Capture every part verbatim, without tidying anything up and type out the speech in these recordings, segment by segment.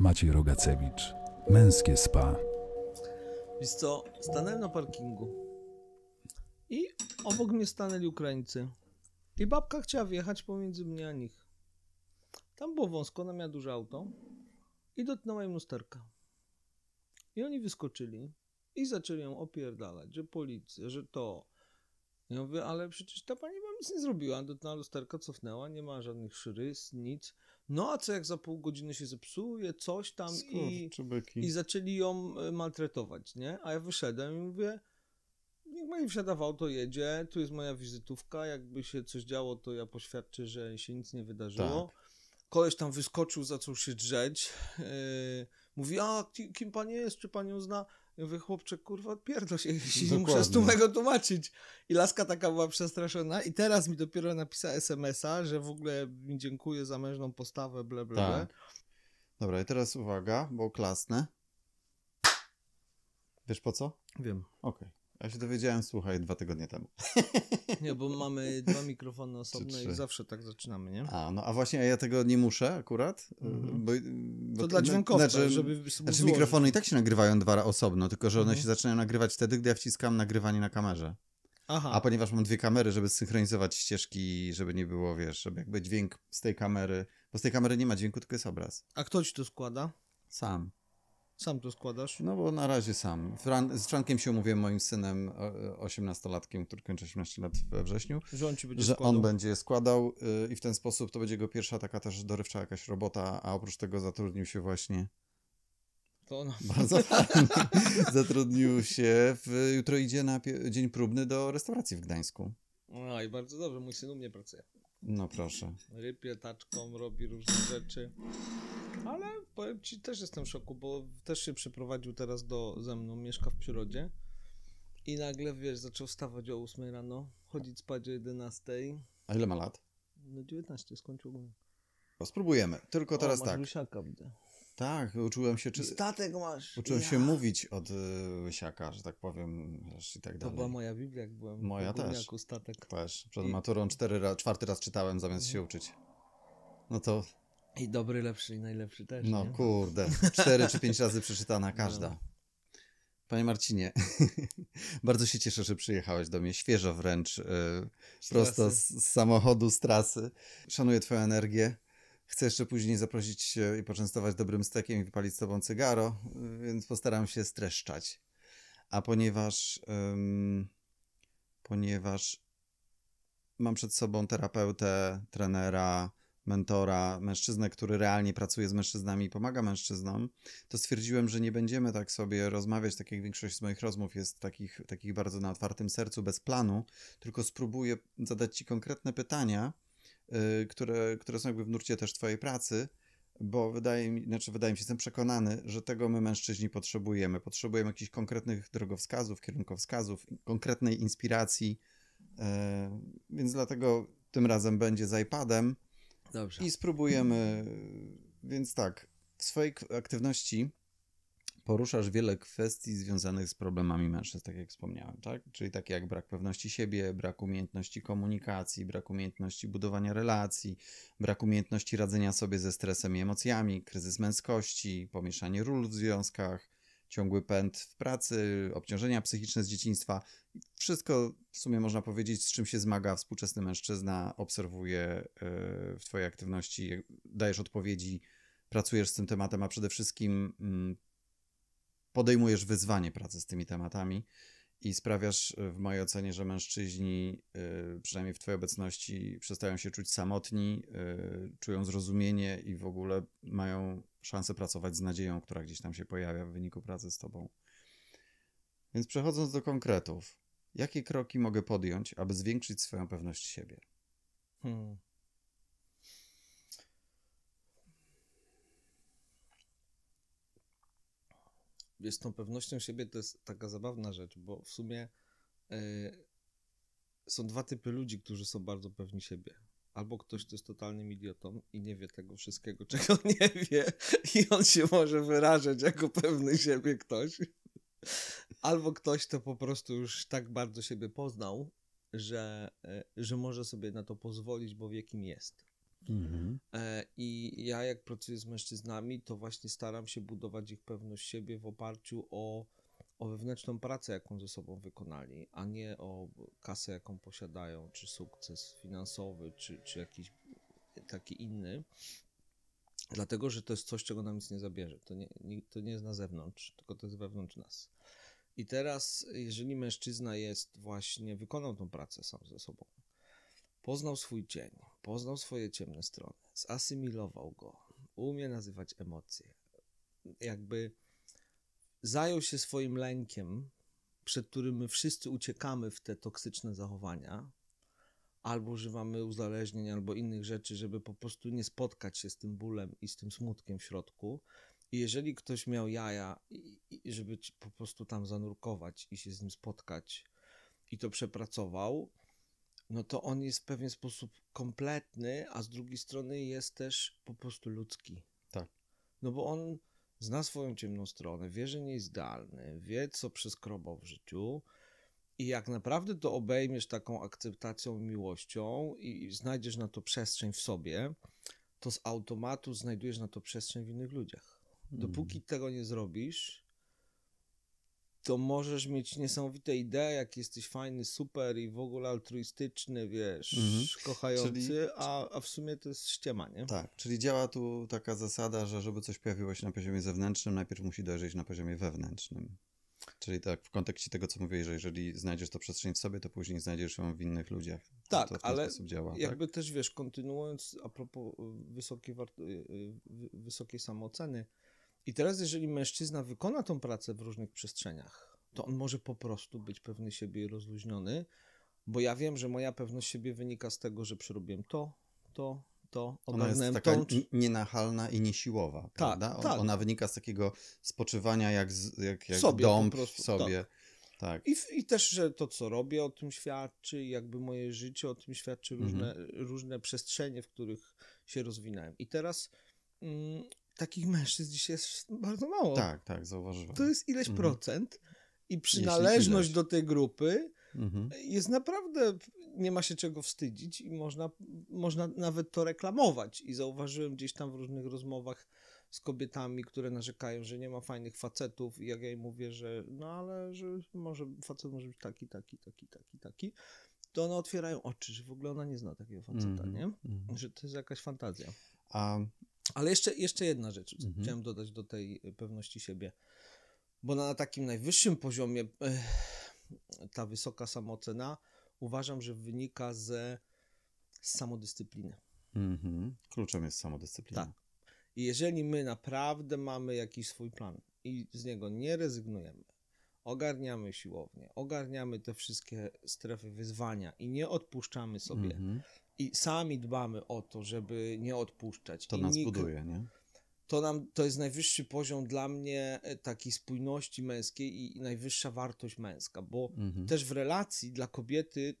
Maciej Rogacewicz. Męskie S P A. Wiesz co, stanęłem na parkingu i obok mnie stanęli Ukraińcy. I babka chciała wjechać pomiędzy mnie a nich. Tam było wąsko, ona miała duże auto i dotknęła im lusterka. I oni wyskoczyli i zaczęli ją opierdalać, że policja, że to. Ja mówię, ale przecież ta pani wam nic nie zrobiła. Dotknęła lusterka, cofnęła, nie ma żadnych szrys, nic. No a co jak za pół godziny się zepsuje, coś tam i, i zaczęli ją maltretować, nie? A ja wyszedłem i mówię, niech pani wsiada w auto, jedzie, tu jest moja wizytówka, jakby się coś działo, to ja poświadczę, że się nic nie wydarzyło. Tak. Koleś tam wyskoczył, zaczął się drzeć, yy, mówi, a kim pan jest, czy pan ją zna? Ja mówię, chłopcze, kurwa, pierdol się, jeśli muszę z tumego tłumaczyć. I laska taka była przestraszona i teraz mi dopiero napisała es em es a, że w ogóle mi dziękuję za mężną postawę, ble, ble, tak. ble. Dobra, i teraz uwaga, bo klasnę. Wiesz po co? Wiem. Okej. Okay. Ja się dowiedziałem, słuchaj, dwa tygodnie temu. Nie, bo mamy dwa mikrofony osobne i zawsze tak zaczynamy, nie? A, no a właśnie, a ja tego nie muszę akurat. Mhm. Bo, bo to dla dźwiękowca, znaczy, żeby... Znaczy mikrofony i tak się nagrywają dwa osobno, tylko że one mhm. się zaczynają nagrywać wtedy, gdy ja wciskam nagrywanie na kamerze. Aha. A ponieważ mam dwie kamery, żeby synchronizować ścieżki, żeby nie było, wiesz, żeby jakby dźwięk z tej kamery... Bo z tej kamery nie ma dźwięku, tylko jest obraz. A kto ci to składa? Sam. Sam to składasz? No bo na razie sam. Fran z Frankiem się umówiłem, moim synem osiemnastolatkiem, który kończy osiemnaście lat we wrześniu, że on, ci będzie że on będzie je składał i w ten sposób to będzie jego pierwsza taka też dorywcza jakaś robota, a oprócz tego zatrudnił się właśnie... To ona. Bardzo fajnie. Zatrudnił się, w... jutro idzie na dzień próbny do restauracji w Gdańsku. No i bardzo dobrze, mój syn u mnie pracuje. No proszę. Rypie taczką, robi różne rzeczy. Ale powiem ci, też jestem w szoku, bo też się przeprowadził teraz do, ze mną, mieszka w przyrodzie i nagle, wiesz, zaczął wstawać o ósmej rano, chodzić spać o jedenastej. A ile ma lat? No dziewiętnaście, skończył go. No, spróbujemy, tylko o, teraz masz tak. Łysiaka widzę. Tak, uczyłem się... Czy... Statek masz. Uczyłem ja. się mówić od y, Łysiaka, że tak powiem, wiesz, i tak dalej. To była moja Biblia, jak byłem moja w Górniaku, też. Statek. Też, przed I... maturą cztery ra... czwarty raz czytałem zamiast się uczyć. No to... I dobry, lepszy i najlepszy też, No nie? kurde, cztery czy pięć razy przeczytana każda. Panie Marcinie, bardzo się cieszę, że przyjechałeś do mnie, świeżo wręcz, yy, prosto z, z samochodu, z trasy. Szanuję twoją energię. Chcę jeszcze później zaprosić się i poczęstować dobrym stekiem i wypalić z tobą cygaro, yy, więc postaram się streszczać. A ponieważ, yy, ponieważ mam przed sobą terapeutę, trenera, mentora, mężczyznę, który realnie pracuje z mężczyznami i pomaga mężczyznom, to stwierdziłem, że nie będziemy tak sobie rozmawiać, tak jak większość z moich rozmów jest takich, takich bardzo na otwartym sercu, bez planu, tylko spróbuję zadać ci konkretne pytania, yy, które, które są jakby w nurcie też twojej pracy, bo wydaje mi, znaczy wydaje mi się, jestem przekonany, że tego my mężczyźni potrzebujemy. Potrzebujemy jakichś konkretnych drogowskazów, kierunkowskazów, konkretnej inspiracji, yy, więc dlatego tym razem będzie z iPadem. Dobrze. I spróbujemy, więc tak, w swojej aktywności poruszasz wiele kwestii związanych z problemami mężczyzn, tak jak wspomniałem, tak? Czyli takie jak brak pewności siebie, brak umiejętności komunikacji, brak umiejętności budowania relacji, brak umiejętności radzenia sobie ze stresem i emocjami, kryzys męskości, pomieszanie ról w związkach, ciągły pęd w pracy, obciążenia psychiczne z dzieciństwa. Wszystko w sumie można powiedzieć, z czym się zmaga współczesny mężczyzna, obserwuje w twojej aktywności, dajesz odpowiedzi, pracujesz z tym tematem, a przede wszystkim podejmujesz wyzwanie pracy z tymi tematami i sprawiasz w mojej ocenie, że mężczyźni, przynajmniej w twojej obecności, przestają się czuć samotni, czują zrozumienie i w ogóle mają szansę pracować z nadzieją, która gdzieś tam się pojawia w wyniku pracy z tobą. Więc przechodząc do konkretów, jakie kroki mogę podjąć, aby zwiększyć swoją pewność siebie? Hmm. Wiesz, tą pewnością siebie to jest taka zabawna rzecz, bo w sumie yy, są dwa typy ludzi, którzy są bardzo pewni siebie. Albo ktoś, kto jest totalnym idiotą i nie wie tego wszystkiego, czego nie wie i on się może wyrażać jako pewny siebie ktoś. Albo ktoś, kto po prostu już tak bardzo siebie poznał, że, że może sobie na to pozwolić, bo wie, kim jest. Mhm. I ja jak pracuję z mężczyznami, to właśnie staram się budować ich pewność siebie w oparciu o, o wewnętrzną pracę, jaką ze sobą wykonali, a nie o kasę, jaką posiadają, czy sukces finansowy, czy, czy jakiś taki inny. Dlatego, że to jest coś, czego nam nic nie zabierze. To nie, nie, to nie jest na zewnątrz, tylko to jest wewnątrz nas. I teraz, jeżeli mężczyzna jest właśnie, wykonał tą pracę sam ze sobą, poznał swój cień, poznał swoje ciemne strony, zasymilował go, umie nazywać emocje, jakby zajął się swoim lękiem, przed którym my wszyscy uciekamy w te toksyczne zachowania, albo używamy uzależnień, albo innych rzeczy, żeby po prostu nie spotkać się z tym bólem i z tym smutkiem w środku. I jeżeli ktoś miał jaja, żeby po prostu tam zanurkować i się z nim spotkać i to przepracował, no to on jest w pewien sposób kompletny, a z drugiej strony jest też po prostu ludzki. Tak. No bo on zna swoją ciemną stronę, wie, że nie jest idealny, wie, co przeskrobał w życiu. I jak naprawdę to obejmiesz taką akceptacją, miłością i znajdziesz na to przestrzeń w sobie, to z automatu znajdujesz na to przestrzeń w innych ludziach. Dopóki mm. tego nie zrobisz, to możesz mieć niesamowite idee, jak jesteś fajny, super i w ogóle altruistyczny, wiesz, mm-hmm. kochający, czyli... a, a w sumie to jest ściema, nie? Tak, czyli działa tu taka zasada, że żeby coś pojawiło się na poziomie zewnętrznym, najpierw musi dojrzeć na poziomie wewnętrznym. Czyli tak w kontekście tego, co mówię, że jeżeli znajdziesz to przestrzeń w sobie, to później znajdziesz ją w innych ludziach. Tak, to w ten ale sposób działa, jakby tak? Też, wiesz, kontynuując a propos wysokiej, wysokiej samooceny, i teraz jeżeli mężczyzna wykona tą pracę w różnych przestrzeniach, to on może po prostu być pewny siebie i rozluźniony, bo ja wiem, że moja pewność siebie wynika z tego, że przerobiłem to, to, to. Ona jest taka tą... nienachalna i niesiłowa, tak, prawda? O, tak. Ona wynika z takiego spoczywania jak, z, jak, jak sobie, dąb prostu, w sobie. Tak. Tak. I, I też, że to, co robię, o tym świadczy, jakby moje życie o tym świadczy, różne, mhm. różne przestrzenie, w których się rozwinąłem. I teraz... Mm, takich mężczyzn dzisiaj jest bardzo mało. Tak, tak, zauważyłem. To jest ileś mhm. procent i przynależność do tej grupy mhm. jest naprawdę, nie ma się czego wstydzić i można, można nawet to reklamować. I zauważyłem gdzieś tam w różnych rozmowach z kobietami, które narzekają, że nie ma fajnych facetów i jak ja im mówię, że no ale, że może facet może być taki, taki, taki, taki, taki, to one otwierają oczy, że w ogóle ona nie zna takiego faceta, mhm. nie? Mhm. Że to jest jakaś fantazja. A... Ale jeszcze, jeszcze jedna rzecz mhm. chciałem dodać do tej pewności siebie, bo na takim najwyższym poziomie ta wysoka samoocena uważam, że wynika z samodyscypliny. Mhm. Kluczem jest samodyscyplina. Tak. I jeżeli my naprawdę mamy jakiś swój plan i z niego nie rezygnujemy, ogarniamy siłownię, ogarniamy te wszystkie strefy wyzwania i nie odpuszczamy sobie, mhm. i sami dbamy o to, żeby nie odpuszczać. To I nas nikt... buduje, nie? To, nam, to jest najwyższy poziom dla mnie takiej spójności męskiej i, i najwyższa wartość męska, bo mm-hmm. też w relacji dla kobiety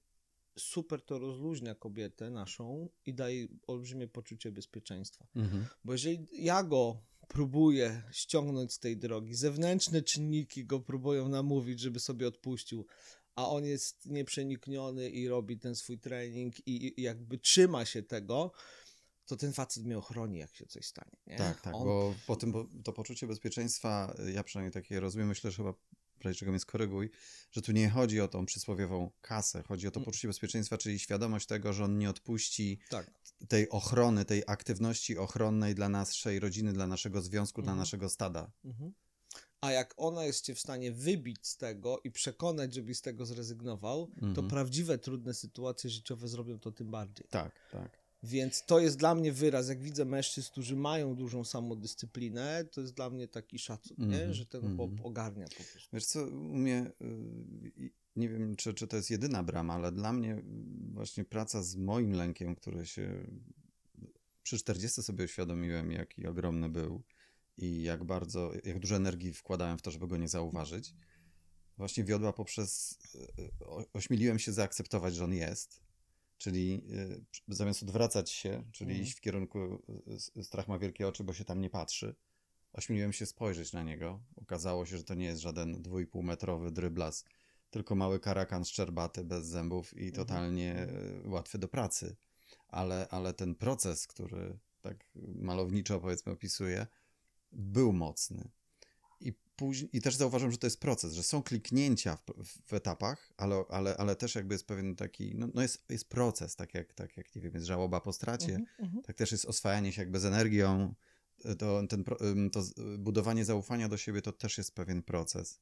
super to rozluźnia kobietę naszą i daje olbrzymie poczucie bezpieczeństwa. Mm-hmm. Bo jeżeli ja go próbuję ściągnąć z tej drogi, zewnętrzne czynniki go próbują namówić, żeby sobie odpuścił, a on jest nieprzenikniony i robi ten swój trening i jakby trzyma się tego, to ten facet mnie ochroni, jak się coś stanie. Nie? Tak, tak, on... bo po tym, bo to poczucie bezpieczeństwa, ja przynajmniej takie rozumiem, myślę, że chyba, czego mnie skoryguj, że tu nie chodzi o tą przysłowiową kasę, chodzi o to poczucie bezpieczeństwa, czyli świadomość tego, że on nie odpuści tak. tej ochrony, tej aktywności ochronnej dla naszej rodziny, dla naszego związku, mhm. dla naszego stada. Mhm. A jak ona jest cię w stanie wybić z tego i przekonać, żebyś z tego zrezygnował, mm-hmm. to prawdziwe, trudne sytuacje życiowe zrobią to tym bardziej. Tak, tak. Więc to jest dla mnie wyraz, jak widzę mężczyzn, którzy mają dużą samodyscyplinę, to jest dla mnie taki szacun, mm-hmm. nie? Że ten chłop mm-hmm. ogarnia po prostu. Wiesz co, u mnie, nie wiem, czy, czy to jest jedyna brama, ale dla mnie właśnie praca z moim lękiem, który się przy czterdziestce sobie uświadomiłem, jaki ogromny był, i jak bardzo, jak dużo energii wkładałem w to, żeby go nie zauważyć, właśnie wiodła poprzez, ośmieliłem się zaakceptować, że on jest, czyli zamiast odwracać się, czyli mm. iść w kierunku, strach ma wielkie oczy, bo się tam nie patrzy, ośmieliłem się spojrzeć na niego, okazało się, że to nie jest żaden dwójpółmetrowy dryblas, tylko mały karakan szczerbaty, bez zębów i totalnie mm. łatwy do pracy. ale, ale ten proces, który tak malowniczo powiedzmy opisuje, był mocny. I, później, i też zauważyłem, że to jest proces, że są kliknięcia w, w etapach, ale, ale, ale też jakby jest pewien taki, no, no jest, jest proces, tak jak, tak jak nie wiem, jest żałoba po stracie, mm-hmm. tak też jest oswajanie się jakby z energią, to, ten, to budowanie zaufania do siebie to też jest pewien proces.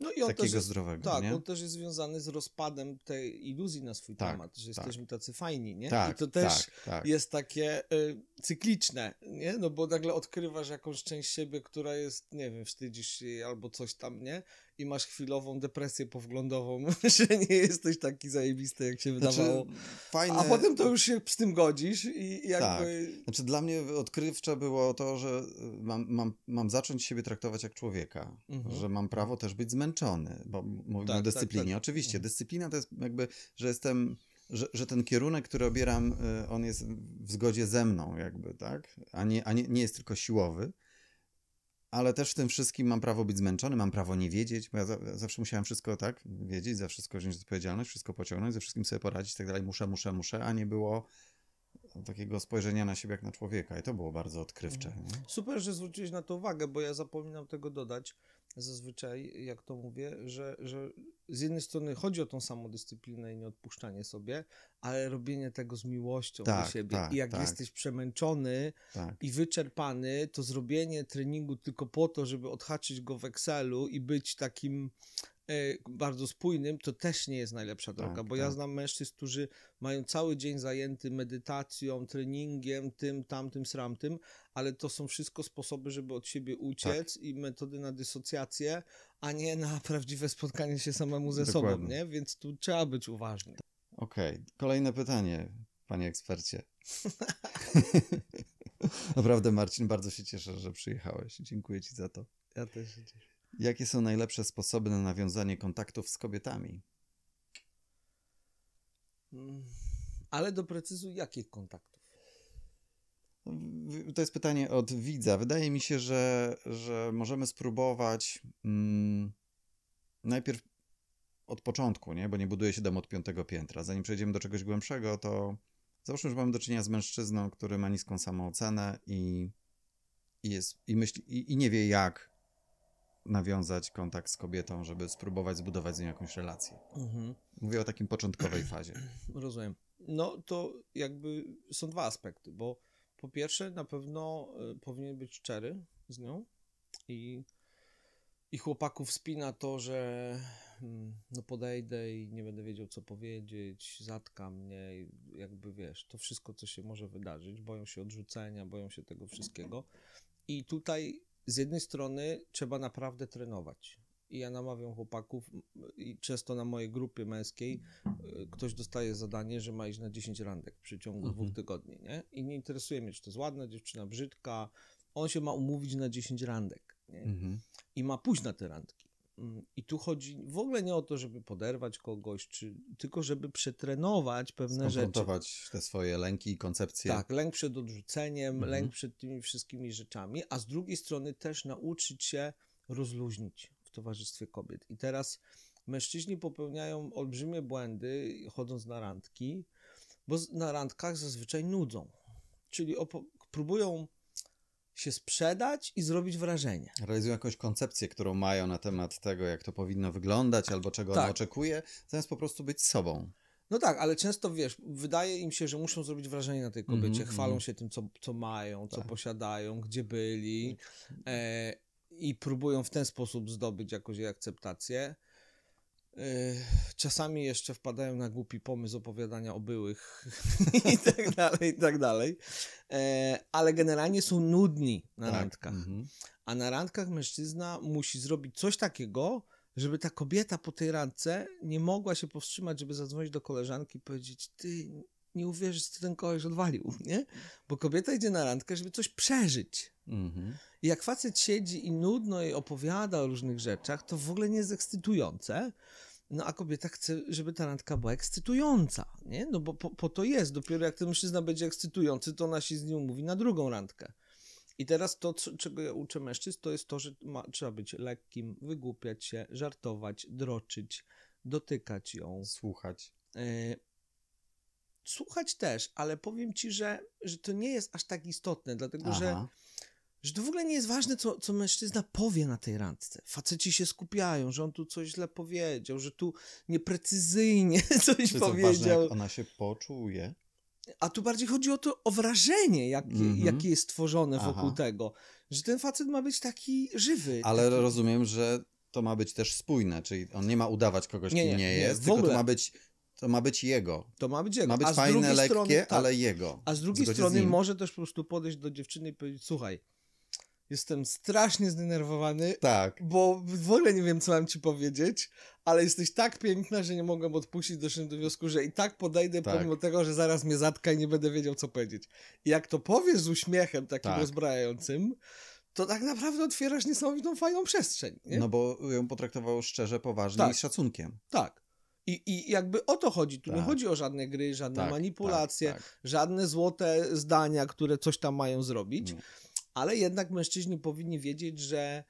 No i on takiego też jest, zdrowego, tak, nie? On też jest związany z rozpadem tej iluzji na swój tak, temat, że jesteśmy tak. tacy fajni, nie? Tak, I to też tak, tak. jest takie y, cykliczne, nie? No bo nagle odkrywasz jakąś część siebie, która jest, nie wiem, wstydzisz się jej albo coś tam, nie? I masz chwilową depresję poglądową, że nie jesteś taki zajebisty, jak się wydawało. Znaczy, fajne... A potem to już się z tym godzisz i jakby... Tak. Znaczy dla mnie odkrywcze było to, że mam, mam, mam zacząć siebie traktować jak człowieka, mhm. że mam prawo też być zmęczony, bo mówimy tak, o dyscyplinie. Tak, tak. Oczywiście, dyscyplina to jest jakby, że jestem, że, że ten kierunek, który obieram, on jest w zgodzie ze mną jakby, tak? A nie, a nie, nie jest tylko siłowy. Ale też w tym wszystkim mam prawo być zmęczony, mam prawo nie wiedzieć, bo ja zawsze musiałem wszystko tak wiedzieć, za wszystko wziąć odpowiedzialność, wszystko pociągnąć, ze wszystkim sobie poradzić i tak dalej. Muszę, muszę, muszę, a nie było takiego spojrzenia na siebie jak na człowieka i to było bardzo odkrywcze. Nie? Super, że zwróciłeś na to uwagę, bo ja zapominam tego dodać zazwyczaj, jak to mówię, że, że z jednej strony chodzi o tą samodyscyplinę i nieodpuszczanie sobie, ale robienie tego z miłością tak, do siebie. Tak, I jak tak. jesteś przemęczony tak. i wyczerpany, to zrobienie treningu tylko po to, żeby odhaczyć go w Excelu i być takim y, bardzo spójnym, to też nie jest najlepsza droga, tak, bo tak. ja znam mężczyzn, którzy mają cały dzień zajęty medytacją, treningiem, tym, tamtym, sramtym, ale to są wszystko sposoby, żeby od siebie uciec tak. i metody na dysocjację, a nie na prawdziwe spotkanie się samemu ze Dokładnie. sobą, nie? Więc tu trzeba być uważny. Okej, okay. Kolejne pytanie, panie ekspercie. Naprawdę, Marcin, bardzo się cieszę, że przyjechałeś. Dziękuję ci za to. Ja też się cieszę. Jakie są najlepsze sposoby na nawiązanie kontaktów z kobietami? Hmm. Ale doprecyzuj, jakich kontaktów? To jest pytanie od widza. Wydaje mi się, że, że możemy spróbować mm, najpierw od początku, nie? Bo nie buduje się dom od piątego piętra. Zanim przejdziemy do czegoś głębszego, to załóżmy, że mamy do czynienia z mężczyzną, który ma niską samoocenę i, i, jest, i, myśli, i, i nie wie, jak nawiązać kontakt z kobietą, żeby spróbować zbudować z nią jakąś relację. Mhm. Mówię o takim początkowej fazie. Rozumiem. No to jakby są dwa aspekty, bo po pierwsze, na pewno powinien być szczery z nią i, i chłopaków spina to, że no podejdę i nie będę wiedział, co powiedzieć, zatka mnie, i jakby wiesz, to wszystko, co się może wydarzyć, boją się odrzucenia, boją się tego wszystkiego i tutaj z jednej strony trzeba naprawdę trenować. I ja namawiam chłopaków i często na mojej grupie męskiej ktoś dostaje zadanie, że ma iść na dziesięć randek przy ciągu mhm. dwóch tygodni, nie? I nie interesuje mnie, czy to jest ładna dziewczyna, brzydka. On się ma umówić na dziesięć randek, nie? Mhm. I ma pójść na te randki. I tu chodzi w ogóle nie o to, żeby poderwać kogoś, czy, tylko żeby przetrenować pewne rzeczy. Skonfrontować te swoje lęki i koncepcje. Tak, lęk przed odrzuceniem, mhm. lęk przed tymi wszystkimi rzeczami, a z drugiej strony też nauczyć się rozluźnić w towarzystwie kobiet. I teraz mężczyźni popełniają olbrzymie błędy, chodząc na randki, bo na randkach zazwyczaj nudzą. Czyli opo- próbują się sprzedać i zrobić wrażenie. Realizują jakąś koncepcję, którą mają na temat tego, jak to powinno wyglądać albo czego tak. on oczekuje, zamiast po prostu być sobą. No tak, ale często, wiesz, wydaje im się, że muszą zrobić wrażenie na tej kobiecie. Mm-hmm. Chwalą się tym, co, co mają, tak. co posiadają, gdzie byli. E- I próbują w ten sposób zdobyć jakoś jej akceptację. Czasami jeszcze wpadają na głupi pomysł opowiadania o byłych i tak dalej, i tak dalej. Ale generalnie są nudni na tak. randkach. Mhm. A na randkach mężczyzna musi zrobić coś takiego, żeby ta kobieta po tej randce nie mogła się powstrzymać, żeby zadzwonić do koleżanki i powiedzieć: ty nie uwierzysz, co ten koleś odwalił, nie? Bo kobieta idzie na randkę, żeby coś przeżyć. Mhm. I jak facet siedzi i nudno jej opowiada o różnych rzeczach, to w ogóle nie jest ekscytujące, no a kobieta chce, żeby ta randka była ekscytująca, nie? No bo po, po to jest, dopiero jak ten mężczyzna będzie ekscytujący, to ona się z nią umówi na drugą randkę. I teraz to, co, czego ja uczę mężczyzn, to jest to, że ma, trzeba być lekkim, wygłupiać się, żartować, droczyć, dotykać ją. Słuchać. Y- Słuchać też, ale powiem ci, że, że to nie jest aż tak istotne, dlatego że, że to w ogóle nie jest ważne, co, co mężczyzna powie na tej randce. Faceci się skupiają, że on tu coś źle powiedział, że tu nieprecyzyjnie coś Czy powiedział. Ważne, jak ona się poczuje? A tu bardziej chodzi o to, o wrażenie, jakie, mm-hmm. jakie jest stworzone wokół Aha. tego. Że ten facet ma być taki żywy. Ale taki... rozumiem, że to ma być też spójne, czyli on nie ma udawać kogoś, nie, kim nie, nie jest, nie, tylko to ma być... To ma być jego. To ma być jego. Ma być a fajne, lekkie, strony, tak. ale jego. A z drugiej Zgodzie strony z może też po prostu podejść do dziewczyny i powiedzieć, słuchaj, jestem strasznie zdenerwowany, tak. bo w ogóle nie wiem, co mam ci powiedzieć, ale jesteś tak piękna, że nie mogłem odpuścić, doszedłem do wniosku, że i tak podejdę, tak. pomimo tego, że zaraz mnie zatka i nie będę wiedział, co powiedzieć. I jak to powiesz z uśmiechem takim tak. rozbrajającym, to tak naprawdę otwierasz niesamowitą, fajną przestrzeń. Nie? No bo ją potraktował szczerze, poważnie tak. i z szacunkiem. Tak. I, I jakby o to chodzi. Tu tak. nie chodzi o żadne gry, żadne tak, manipulacje, tak, tak. żadne złote zdania, które coś tam mają zrobić, mm. ale jednak mężczyźni powinni wiedzieć, że,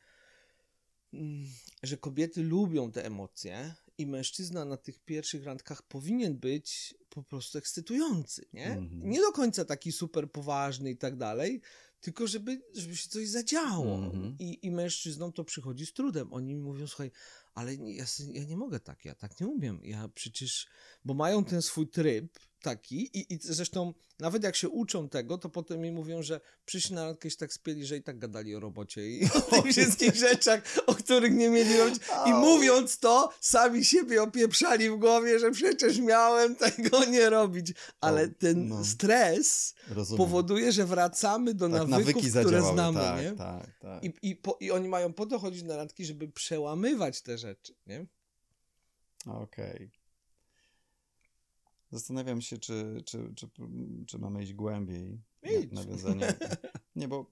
że kobiety lubią te emocje i mężczyzna na tych pierwszych randkach powinien być po prostu ekscytujący. Nie, mm-hmm. nie do końca taki super poważny i tak dalej, tylko żeby, żeby się coś zadziało. Mm-hmm. I, I mężczyznom to przychodzi z trudem. Oni mi mówią, słuchaj, ale ja, ja nie mogę tak, ja tak nie umiem. Ja przecież, bo mają ten swój tryb taki i, i zresztą nawet jak się uczą tego, to potem mi mówią, że przyszli na randkę i się tak spieli, że i tak gadali o robocie i o tych wszystkich rzeczach, o których nie mieli robić. I mówiąc to, sami siebie opieprzali w głowie, że przecież miałem tego nie robić. Ale ten no, no. stres Rozumiem. powoduje, że wracamy do tak, nawyków, nawyki które znamy. Tak, nie? Tak, tak. I, i, po, I oni mają po to chodzić na randki, żeby przełamywać te rzeczy. Nie? Okej. Okay. Zastanawiam się, czy, czy, czy, czy mamy iść głębiej Idź. na nawiązanie. Nie, bo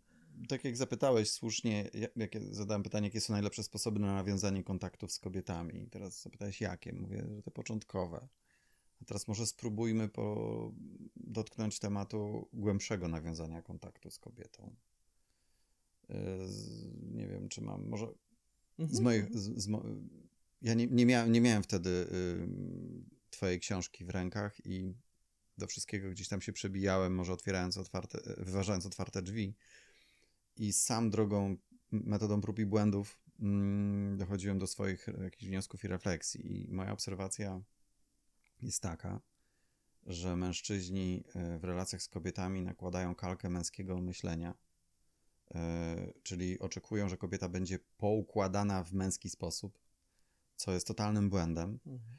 tak jak zapytałeś słusznie, jak ja zadałem pytanie, jakie są najlepsze sposoby na nawiązanie kontaktów z kobietami. Teraz zapytałeś jakie. Mówię, że te początkowe. A teraz może spróbujmy po... dotknąć tematu głębszego nawiązania kontaktu z kobietą. Z... Nie wiem, czy mam... Może mhm. z moich... Z, z mo... Ja nie, nie, miałem, nie miałem wtedy... Yy... twojej książki w rękach i do wszystkiego gdzieś tam się przebijałem, może otwierając otwarte, wyważając otwarte drzwi i sam drogą, metodą prób i błędów mm, dochodziłem do swoich jakichś wniosków i refleksji. I moja obserwacja jest taka, że mężczyźni w relacjach z kobietami nakładają kalkę męskiego myślenia, yy, czyli oczekują, że kobieta będzie poukładana w męski sposób, co jest totalnym błędem. Mhm.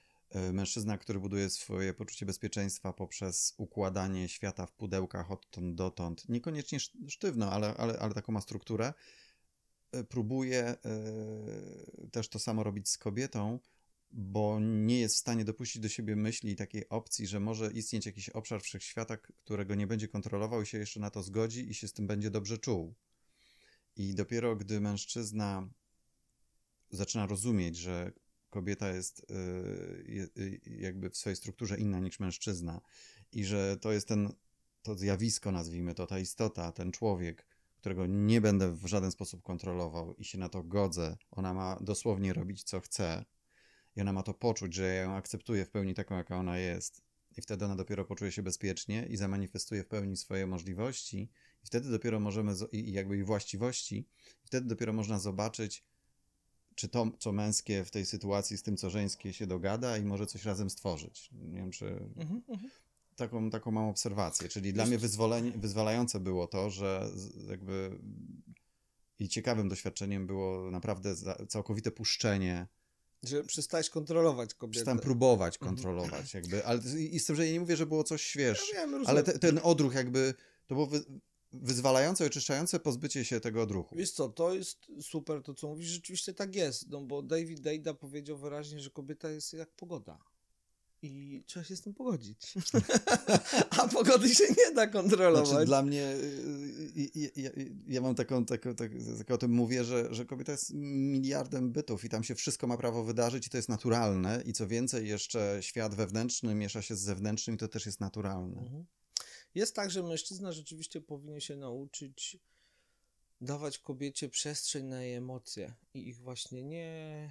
Mężczyzna, który buduje swoje poczucie bezpieczeństwa poprzez układanie świata w pudełkach odtąd dotąd, niekoniecznie sztywno, ale, ale, ale taką ma strukturę, próbuje y, też to samo robić z kobietą, bo nie jest w stanie dopuścić do siebie myśli i takiej opcji, że może istnieć jakiś obszar wszechświata, którego nie będzie kontrolował i się jeszcze na to zgodzi i się z tym będzie dobrze czuł. I dopiero gdy mężczyzna zaczyna rozumieć, że kobieta jest y, y, jakby w swojej strukturze inna niż mężczyzna i że to jest ten, to zjawisko, nazwijmy to, ta istota, ten człowiek, którego nie będę w żaden sposób kontrolował i się na to godzę. Ona ma dosłownie robić, co chce i ona ma to poczuć, że ja ją akceptuję w pełni taką, jaka ona jest i wtedy ona dopiero poczuje się bezpiecznie i zamanifestuje w pełni swoje możliwości i wtedy dopiero możemy, i jakby jej właściwości, i wtedy dopiero można zobaczyć, czy to, co męskie w tej sytuacji z tym, co żeńskie się dogada i może coś razem stworzyć. Nie wiem, czy... Uh-huh, uh-huh. Taką, taką mam obserwację. Czyli Wiesz, dla mnie wyzwolenie, wyzwalające było to, że jakby... I ciekawym doświadczeniem było naprawdę całkowite puszczenie. Że przestałeś kontrolować kobietę. Przestałem próbować kontrolować. Uh-huh. jakby. Ale i z tym, że ja nie mówię, że było coś wiesz, ja wiem, ale te, ten odruch jakby... To było... Wy... wyzwalające, oczyszczające pozbycie się tego odruchu. Wiesz co, to jest super to, co mówisz, rzeczywiście tak jest, no bo David Deida powiedział wyraźnie, że kobieta jest jak pogoda i trzeba się z tym pogodzić. A pogody się nie da kontrolować. Znaczy dla mnie, ja, ja, ja mam taką, taką, taką, taką o tym mówię, że, że kobieta jest miliardem bytów i tam się wszystko ma prawo wydarzyć i to jest naturalne i co więcej jeszcze świat wewnętrzny miesza się z zewnętrznym i to też jest naturalne. Mhm. Jest tak, że mężczyzna rzeczywiście powinien się nauczyć dawać kobiecie przestrzeń na jej emocje i ich właśnie nie,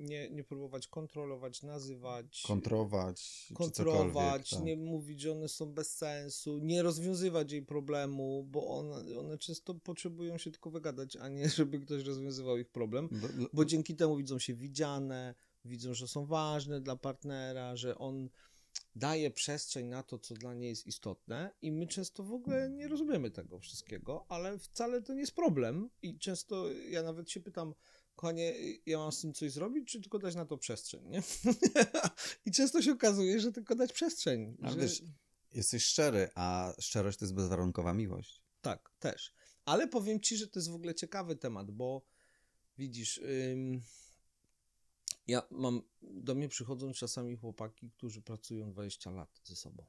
nie, nie próbować kontrolować, nazywać, kontrować, kontrolować, tak. Nie mówić, że one są bez sensu, nie rozwiązywać jej problemu, bo one, one często potrzebują się tylko wygadać, a nie żeby ktoś rozwiązywał ich problem, bo dzięki temu widzą się widziane, widzą, że są ważne dla partnera, że on daje przestrzeń na to, co dla niej jest istotne i my często w ogóle nie rozumiemy tego wszystkiego, ale wcale to nie jest problem i często ja nawet się pytam, kochanie, ja mam z tym coś zrobić, czy tylko dać na to przestrzeń, nie? I często się okazuje, że tylko dać przestrzeń. Ale że... wiesz, jesteś szczery, a szczerość to jest bezwarunkowa miłość. Tak, też. Ale powiem ci, że to jest w ogóle ciekawy temat, bo widzisz, ym... ja mam, do mnie przychodzą czasami chłopaki, którzy pracują dwadzieścia lat ze sobą,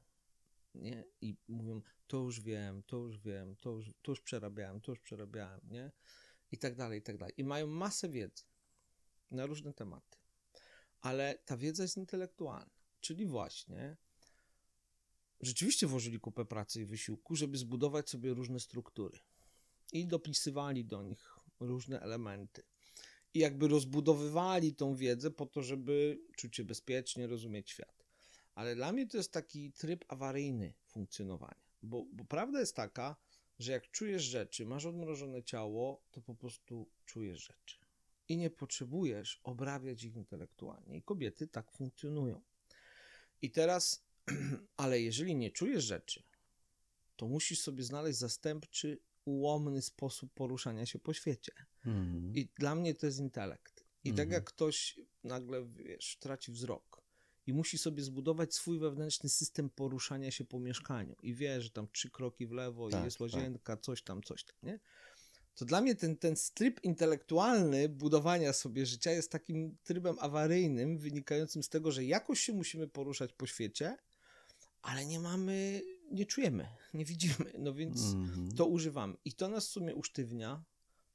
nie? I mówią, to już wiem, to już wiem, to już, to już przerabiałem, to już przerabiałem, nie? I tak dalej, i tak dalej. I mają masę wiedzy na różne tematy, ale ta wiedza jest intelektualna, czyli właśnie rzeczywiście włożyli kupę pracy i wysiłku, żeby zbudować sobie różne struktury i dopisywali do nich różne elementy i jakby rozbudowywali tą wiedzę po to, żeby czuć się bezpiecznie, rozumieć świat. Ale dla mnie to jest taki tryb awaryjny funkcjonowania, bo, bo prawda jest taka, że jak czujesz rzeczy, masz odmrożone ciało, to po prostu czujesz rzeczy. I nie potrzebujesz obrabiać ich intelektualnie. I kobiety tak funkcjonują. I teraz, ale jeżeli nie czujesz rzeczy, to musisz sobie znaleźć zastępczy, ułomny sposób poruszania się po świecie. Mhm. I dla mnie to jest intelekt. I mhm. tak jak ktoś nagle, wiesz, traci wzrok, i musi sobie zbudować swój wewnętrzny system poruszania się po mieszkaniu i wie, że tam trzy kroki w lewo tak, i jest łazienka, tak. coś tam, coś tam, nie? To dla mnie ten, ten tryb intelektualny budowania sobie życia jest takim trybem awaryjnym, wynikającym z tego, że jakoś się musimy poruszać po świecie, ale nie mamy, nie czujemy, nie widzimy, no więc mm-hmm. to używamy. I to nas w sumie usztywnia,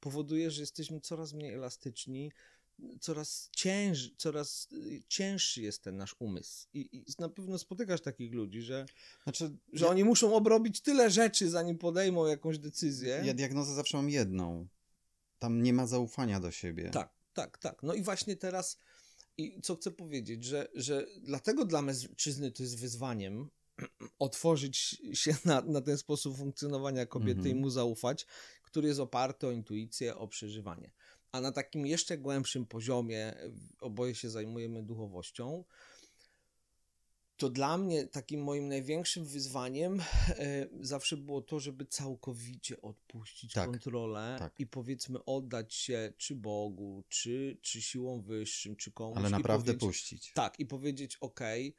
powoduje, że jesteśmy coraz mniej elastyczni, coraz cięż, coraz cięższy jest ten nasz umysł. I, i na pewno spotykasz takich ludzi, że, znaczy, że ja... oni muszą obrobić tyle rzeczy, zanim podejmą jakąś decyzję. Ja diagnozę zawsze mam jedną. Tam nie ma zaufania do siebie. Tak, tak, tak. No i właśnie teraz, i co chcę powiedzieć, że, że dlatego dla mężczyzny to jest wyzwaniem otworzyć się na, na ten sposób funkcjonowania kobiety mhm. i mu zaufać, który jest oparty o intuicję, o przeżywanie. A na takim jeszcze głębszym poziomie, oboje się zajmujemy duchowością, to dla mnie takim moim największym wyzwaniem y, zawsze było to, żeby całkowicie odpuścić tak, kontrolę tak. i powiedzmy oddać się czy Bogu, czy, czy siłom wyższym, czy komuś. Ale naprawdę puścić. Tak, i powiedzieć, okej,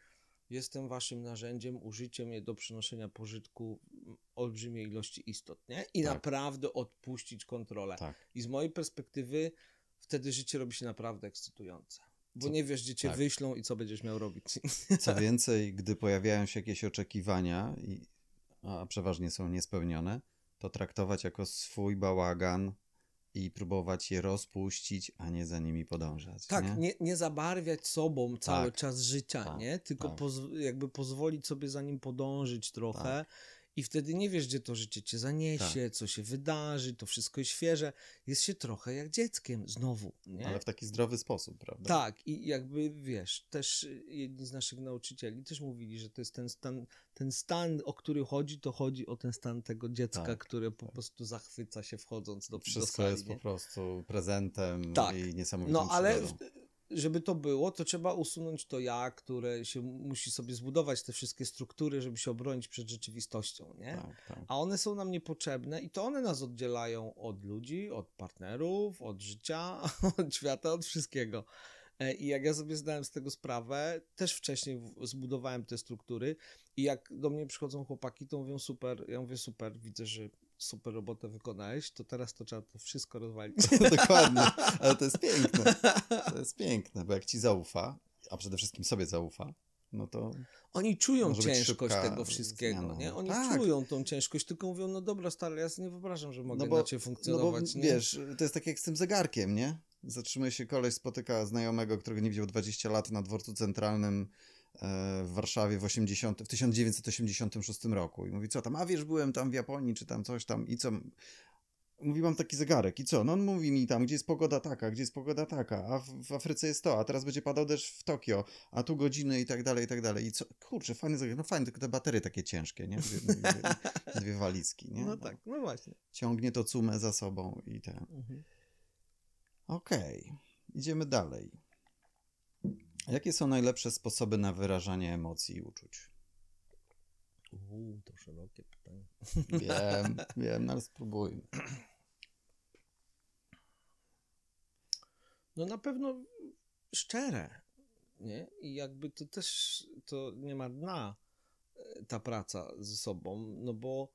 jestem waszym narzędziem, użycie mnie do przynoszenia pożytku olbrzymiej ilości istot, nie? I tak. naprawdę odpuścić kontrolę. Tak. I z mojej perspektywy wtedy życie robi się naprawdę ekscytujące. Bo co, nie wiesz, gdzie cię tak. wyślą i co będziesz miał robić. Co więcej, gdy pojawiają się jakieś oczekiwania, i, a przeważnie są niespełnione, to traktować jako swój bałagan i próbować je rozpuścić, a nie za nimi podążać. Tak, nie, nie, nie zabarwiać sobą tak, cały czas życia, tak, nie? Tylko tak. poz- jakby pozwolić sobie za nim podążyć trochę tak. i wtedy nie wiesz, gdzie to życie cię zaniesie, tak. co się wydarzy, to wszystko jest świeże. Jest się trochę jak dzieckiem znowu, nie? Ale w taki zdrowy sposób, prawda? Tak, i jakby wiesz, też jedni z naszych nauczycieli też mówili, że to jest ten stan, ten stan, o który chodzi, to chodzi o ten stan tego dziecka, tak, które po tak. prostu zachwyca się wchodząc do wszystko do sali, jest nie? po prostu prezentem tak. i niesamowitym. No ale w, żeby to było, to trzeba usunąć to ja, które się musi sobie zbudować te wszystkie struktury, żeby się obronić przed rzeczywistością, nie? Tak, tak. A one są nam niepotrzebne i to one nas oddzielają od ludzi, od partnerów, od życia, od świata, od wszystkiego. I jak ja sobie zdałem z tego sprawę, też wcześniej zbudowałem te struktury i jak do mnie przychodzą chłopaki, to mówią super, ja mówię super, widzę, że super robotę wykonałeś, to teraz to trzeba to wszystko rozwalić. Dokładnie, ale to jest piękne, to jest piękne, bo jak ci zaufa, a przede wszystkim sobie zaufa, no to... Oni czują ciężkość tego wszystkiego, zmiana. Nie? Oni tak. czują tą ciężkość, tylko mówią, no dobra stary, ja sobie nie wyobrażam, że mogę no bo, inaczej funkcjonować. No bo, wiesz, to jest tak jak z tym zegarkiem, nie? Zatrzymuje się koleś, spotyka znajomego, którego nie widział dwadzieścia lat na dworcu centralnym w Warszawie w, osiemdziesiątym, w tysiąc dziewięćset osiemdziesiątym szóstym roku i mówi, co tam, a wiesz, byłem tam w Japonii, czy tam coś tam i co, Mówi, mam taki zegarek i co? No on mówi mi tam, gdzie jest pogoda taka, gdzie jest pogoda taka, a w, w Afryce jest to, a teraz będzie padał deszcz w Tokio, a tu godziny i tak dalej, i tak dalej. I co? Kurczę, fajny zegarek, no fajnie, tylko te baterie takie ciężkie, nie? Dwie, dwie, dwie walizki, nie? No, no tak, no właśnie. Ciągnie to cumę za sobą i tak. Mhm. Okej, okay. Idziemy dalej. Jakie są najlepsze sposoby na wyrażanie emocji i uczuć? Uuu, to szerokie pytanie. Wiem, wiem, no ale spróbujmy. No na pewno szczere, nie? I jakby to też, to nie ma dna ta praca ze sobą, no bo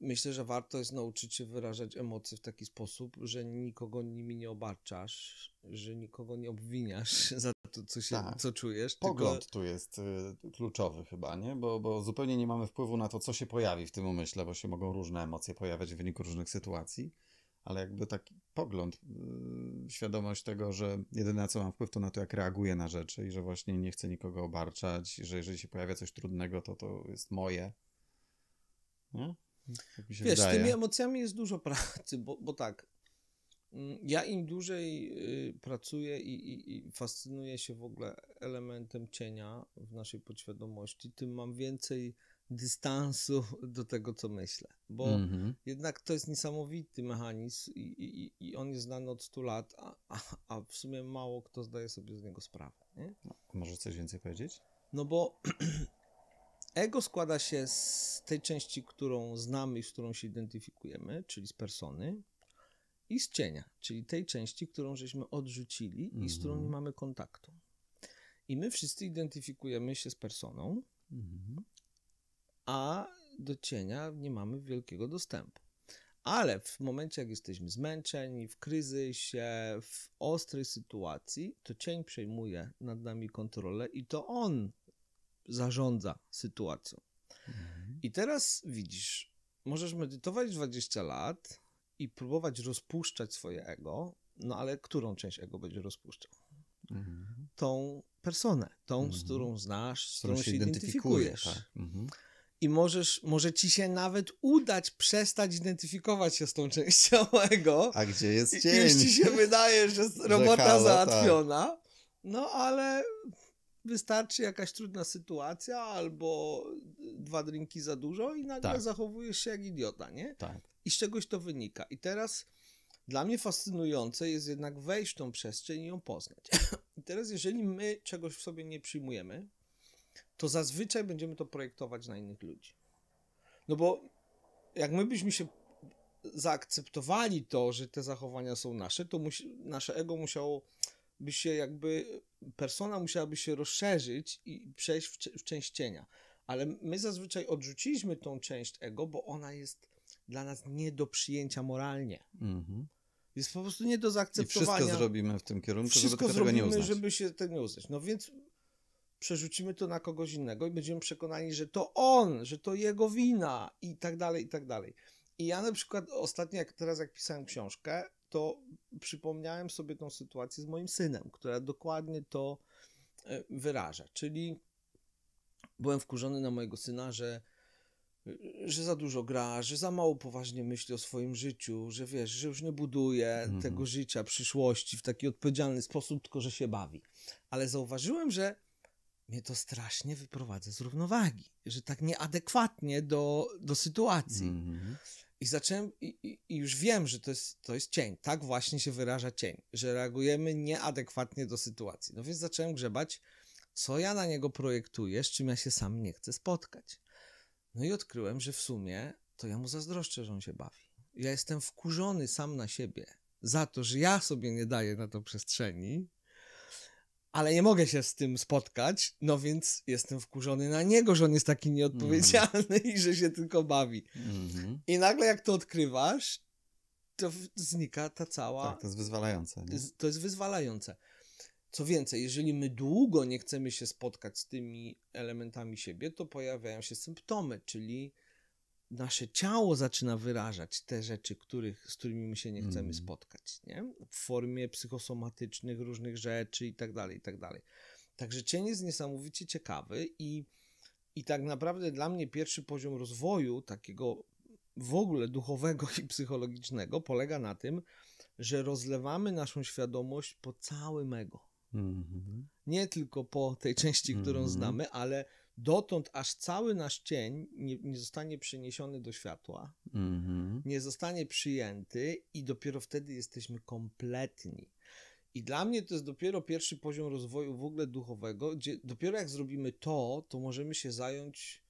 myślę, że warto jest nauczyć się wyrażać emocje w taki sposób, że nikogo nimi nie obarczasz, że nikogo nie obwiniasz za to, co, się, tak. co czujesz. Pogląd tylko... tu jest y, kluczowy chyba, nie? Bo, bo zupełnie nie mamy wpływu na to, co się pojawi w tym umyśle, bo się mogą różne emocje pojawiać w wyniku różnych sytuacji, ale jakby taki pogląd, y, świadomość tego, że jedyne, na co mam wpływ, to na to, jak reaguję na rzeczy i że właśnie nie chcę nikogo obarczać, że jeżeli się pojawia coś trudnego, to to jest moje. Nie? Wiesz, wydaje. Z tymi emocjami jest dużo pracy, bo, bo tak, ja im dłużej pracuję i, i, i fascynuję się w ogóle elementem cienia w naszej podświadomości, tym mam więcej dystansu do tego, co myślę, bo mm-hmm. jednak to jest niesamowity mechanizm i, i, i on jest znany od stu lat, a, a, a w sumie mało kto zdaje sobie z niego sprawę. Nie? No, może coś więcej powiedzieć? No bo... Ego składa się z tej części, którą znamy i z którą się identyfikujemy, czyli z persony, i z cienia, czyli tej części, którą żeśmy odrzucili mm-hmm. i z którą nie mamy kontaktu. I my wszyscy identyfikujemy się z personą, mm-hmm. a do cienia nie mamy wielkiego dostępu. Ale w momencie, jak jesteśmy zmęczeni, w kryzysie, w ostrej sytuacji, to cień przejmuje nad nami kontrolę i to on zarządza sytuacją. Mhm. I teraz widzisz, możesz medytować dwadzieścia lat i próbować rozpuszczać swoje ego, no ale którą część ego będzie rozpuszczał? Mhm. Tą personę, tą, mhm. z którą znasz, z którą się identyfikujesz. Tak. Mhm. I możesz, może ci się nawet udać przestać identyfikować się z tą częścią ego. A gdzie jest cień? I już ci się wydaje, że jest robota Rzekala, załatwiona, tak. no ale... Wystarczy jakaś trudna sytuacja albo dwa drinki za dużo i nagle tak. zachowujesz się jak idiota, nie? Tak. I z czegoś to wynika. I teraz dla mnie fascynujące jest jednak wejść w tą przestrzeń i ją poznać. I teraz jeżeli my czegoś w sobie nie przyjmujemy, to zazwyczaj będziemy to projektować na innych ludzi. No bo jak my byśmy się zaakceptowali to, że te zachowania są nasze, to musi, nasze ego musiało by się jakby, persona musiałaby się rozszerzyć i przejść w, w część cienia. Ale my zazwyczaj odrzuciliśmy tą część ego, bo ona jest dla nas nie do przyjęcia moralnie. Mm-hmm. Jest po prostu nie do zaakceptowania. I wszystko zrobimy w tym kierunku, wszystko żeby zrobimy, tego nie uznać. Żeby się tego nie uznać. No więc przerzucimy to na kogoś innego i będziemy przekonani, że to on, że to jego wina i tak dalej, i tak dalej. I ja na przykład ostatnio, jak teraz jak pisałem książkę, to przypomniałem sobie tą sytuację z moim synem, która dokładnie to wyraża. Czyli byłem wkurzony na mojego syna, że, że za dużo gra, że za mało poważnie myśli o swoim życiu, że wiesz, że już nie buduje mhm. tego życia, przyszłości w taki odpowiedzialny sposób, tylko że się bawi. Ale zauważyłem, że mnie to strasznie wyprowadza z równowagi, że tak nieadekwatnie do, do sytuacji. Mhm. I zacząłem, i, i już wiem, że to jest, to jest cień. Tak właśnie się wyraża cień, że reagujemy nieadekwatnie do sytuacji. No więc zacząłem grzebać, co ja na niego projektuję, z czym ja się sam nie chcę spotkać. No i odkryłem, że w sumie to ja mu zazdroszczę, że on się bawi. Ja jestem wkurzony sam na siebie za to, że ja sobie nie daję na to przestrzeni, ale nie mogę się z tym spotkać, no więc jestem wkurzony na niego, że on jest taki nieodpowiedzialny mm. i że się tylko bawi. Mm-hmm. I nagle jak to odkrywasz, to znika ta cała... Tak, to jest wyzwalające. Nie? To jest wyzwalające. Co więcej, jeżeli my długo nie chcemy się spotkać z tymi elementami siebie, to pojawiają się symptomy, czyli nasze ciało zaczyna wyrażać te rzeczy, których, z którymi my się nie chcemy mm. spotkać, nie? W formie psychosomatycznych różnych rzeczy i tak dalej, i tak dalej. Także cień jest niesamowicie ciekawy i, i tak naprawdę dla mnie pierwszy poziom rozwoju takiego w ogóle duchowego i psychologicznego polega na tym, że rozlewamy naszą świadomość po całym ego. Mm-hmm. Nie tylko po tej części, którą mm-hmm. znamy, ale dotąd aż cały nasz cień nie, nie zostanie przeniesiony do światła, mm-hmm. nie zostanie przyjęty i dopiero wtedy jesteśmy kompletni. I dla mnie to jest dopiero pierwszy poziom rozwoju w ogóle duchowego, gdzie dopiero jak zrobimy to, to możemy się zająć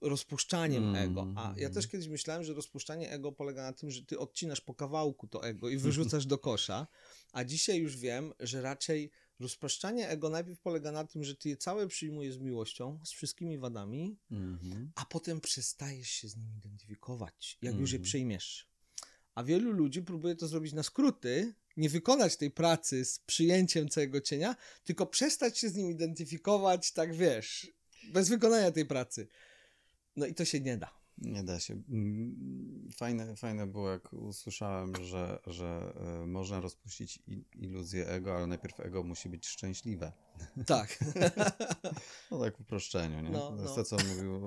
rozpuszczaniem mm. ego. A ja też kiedyś myślałem, że rozpuszczanie ego polega na tym, że ty odcinasz po kawałku to ego i wyrzucasz do kosza, a dzisiaj już wiem, że raczej rozpuszczanie ego najpierw polega na tym, że ty je całe przyjmujesz z miłością, z wszystkimi wadami, mm. a potem przestajesz się z nimi identyfikować, jak mm. już je przyjmiesz. A wielu ludzi próbuje to zrobić na skróty, nie wykonać tej pracy z przyjęciem całego cienia, tylko przestać się z nim identyfikować, tak wiesz, bez wykonania tej pracy. No i to się nie da. Nie da się. Fajne, fajne było, jak usłyszałem, że, że można rozpuścić iluzję ego, ale najpierw ego musi być szczęśliwe. Tak. No tak w uproszczeniu, nie? No, to jest no. to, co mówił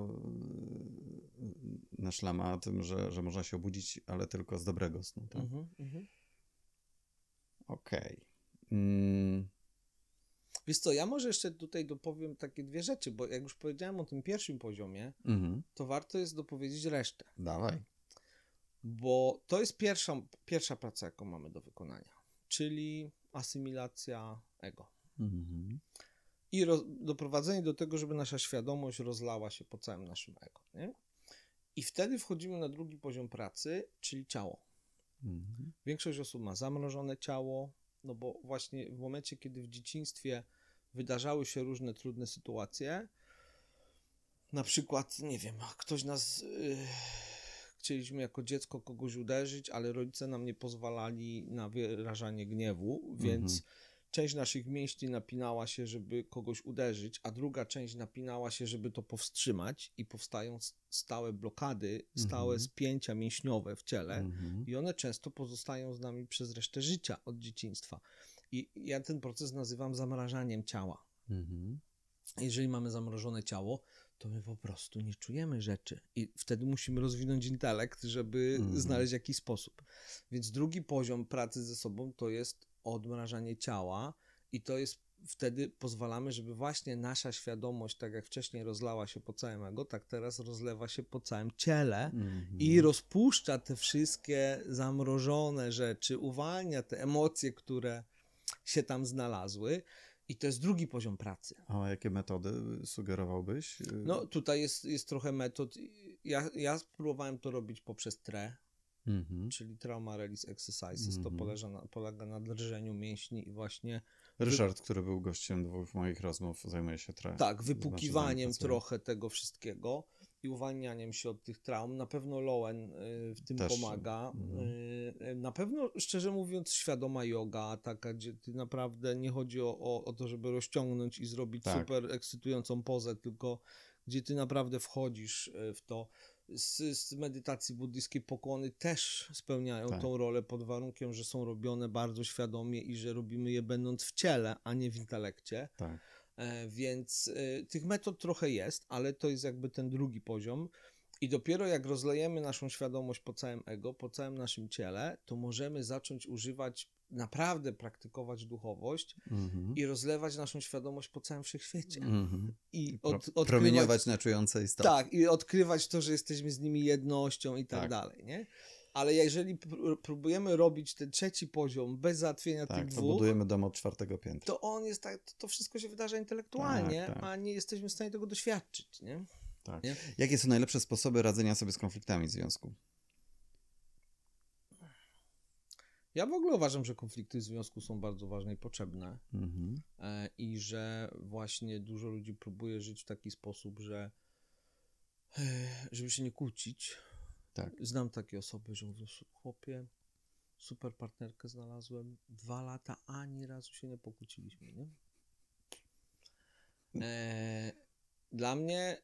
nasz lama o tym, że, że można się obudzić, ale tylko z dobrego snu. Tak? Mhm, mhm. Okej. Okay. Mm. Wiesz co, ja może jeszcze tutaj dopowiem takie dwie rzeczy, bo jak już powiedziałem o tym pierwszym poziomie, mm-hmm. to warto jest dopowiedzieć resztę. Dawaj. Bo to jest pierwsza, pierwsza praca, jaką mamy do wykonania, czyli asymilacja ego. Mm-hmm. I roz, doprowadzenie do tego, żeby nasza świadomość rozlała się po całym naszym ego. Nie? I wtedy wchodzimy na drugi poziom pracy, czyli ciało. Mhm. Większość osób ma zamrożone ciało, no bo właśnie w momencie, kiedy w dzieciństwie wydarzały się różne trudne sytuacje, na przykład, nie wiem, ktoś nas, yy, chcieliśmy jako dziecko kogoś uderzyć, ale rodzice nam nie pozwalali na wyrażanie gniewu, więc mhm. część naszych mięśni napinała się, żeby kogoś uderzyć, a druga część napinała się, żeby to powstrzymać i powstają stałe blokady, stałe mm-hmm. spięcia mięśniowe w ciele mm-hmm. i one często pozostają z nami przez resztę życia od dzieciństwa. I ja ten proces nazywam zamrażaniem ciała. Mm-hmm. Jeżeli mamy zamrożone ciało, to my po prostu nie czujemy rzeczy i wtedy musimy rozwinąć intelekt, żeby mm-hmm. znaleźć jakiś sposób. Więc drugi poziom pracy ze sobą to jest odmrażanie ciała i to jest wtedy pozwalamy, żeby właśnie nasza świadomość, tak jak wcześniej rozlała się po całym ego, tak teraz rozlewa się po całym ciele mm-hmm. i rozpuszcza te wszystkie zamrożone rzeczy, uwalnia te emocje, które się tam znalazły i to jest drugi poziom pracy. A jakie metody sugerowałbyś? No tutaj jest, jest trochę metod. Ja, ja spróbowałem to robić poprzez tre. Mm-hmm. Czyli trauma release exercises, mm-hmm. to polega na, polega na drżeniu mięśni i właśnie... Ryszard, wy... który był gościem dwóch moich rozmów, zajmuje się trochę... Tak, wypukiwaniem trochę tego wszystkiego i uwalnianiem się od tych traum. Na pewno Loen y, w tym Też. pomaga. Mm-hmm. Y, na pewno, szczerze mówiąc, świadoma joga, taka, gdzie ty naprawdę nie chodzi o, o, o to, żeby rozciągnąć i zrobić tak. super ekscytującą pozę, tylko gdzie ty naprawdę wchodzisz w to... Z, z medytacji buddyjskiej pokłony też spełniają tak. tą rolę pod warunkiem, że są robione bardzo świadomie i że robimy je będąc w ciele, a nie w intelekcie. Tak. E, więc e, tych metod trochę jest, ale to jest jakby ten drugi poziom. I dopiero jak rozlejemy naszą świadomość po całym ego, po całym naszym ciele, to możemy zacząć używać, naprawdę praktykować duchowość mm-hmm. i rozlewać naszą świadomość po całym wszechświecie. Mm-hmm. I od, odkrywać, promieniować na czujące istoty. Tak, i odkrywać to, że jesteśmy z nimi jednością i tak, tak. dalej, nie? Ale jeżeli próbujemy robić ten trzeci poziom bez załatwienia tak, tych dwóch... Tak, budujemy dom od czwartego piętra. To on jest tak, to wszystko się wydarza intelektualnie, tak, tak. a nie jesteśmy w stanie tego doświadczyć, nie? Tak. Nie? Jakie są najlepsze sposoby radzenia sobie z konfliktami w związku? Ja w ogóle uważam, że konflikty w związku są bardzo ważne i potrzebne mm-hmm. i że właśnie dużo ludzi próbuje żyć w taki sposób, że żeby się nie kłócić. Tak. Znam takie osoby, że mówią, chłopie, super partnerkę znalazłem, dwa lata ani razu się nie pokłóciliśmy, nie? E, dla mnie